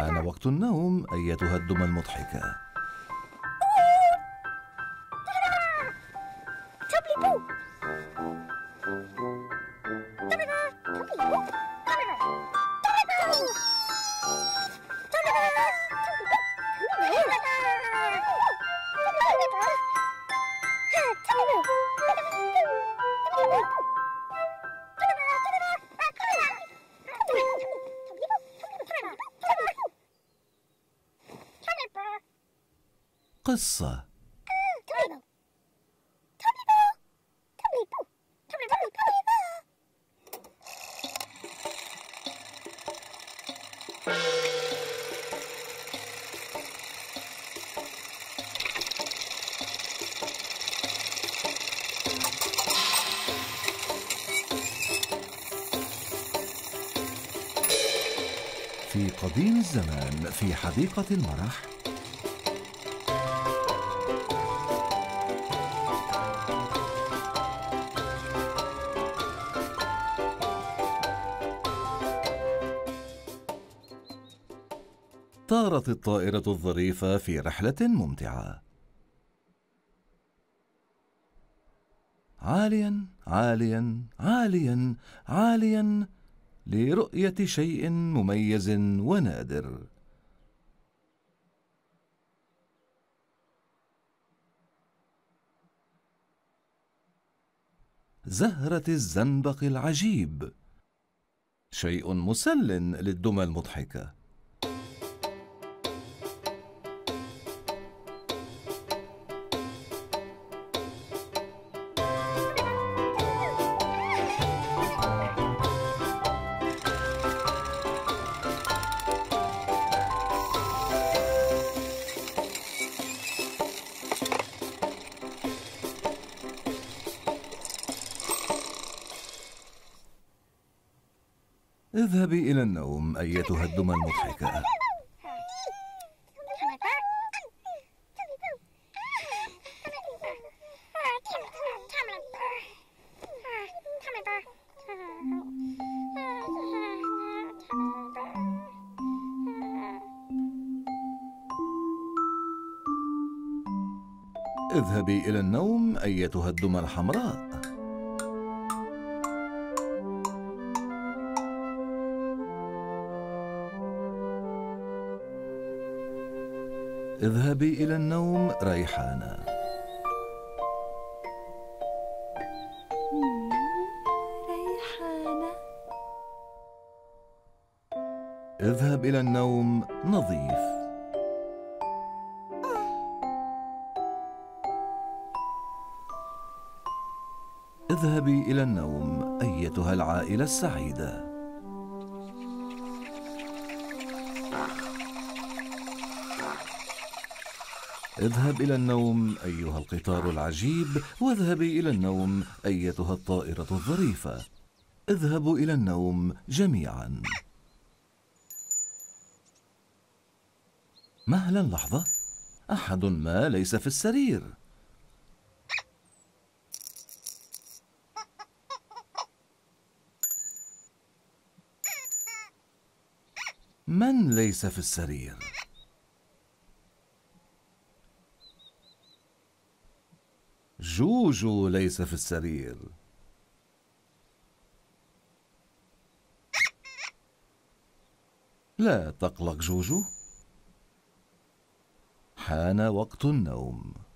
حان وقت النوم أيتها الدمى المضحكة. قصة. في قديم الزمان في حديقة المرح طارت الطائرة الظريفة في رحلة ممتعة. عالياً عالياً عالياً عالياً لرؤية شيء مميز ونادر. زهرة الزنبق العجيب، شيء مسل للدمى المضحكة. اذهبي إلى النوم أيتها الدمى المضحكة. اذهبي إلى النوم أيتها الدمى الحمراء. اذهبي إلى النوم ريحانة. ريحانة. اذهب إلى النوم نظيف. اذهبي إلى النوم أيتها العائلة السعيدة. اذهب إلى النوم أيها القطار العجيب، واذهبي إلى النوم أيتها الطائرة الظريفة. اذهبوا إلى النوم جميعا. مهلا لحظة، أحد ما ليس في السرير. من ليس في السرير؟ جوجو ليس في السرير. لا تقلق جوجو، حان وقت النوم.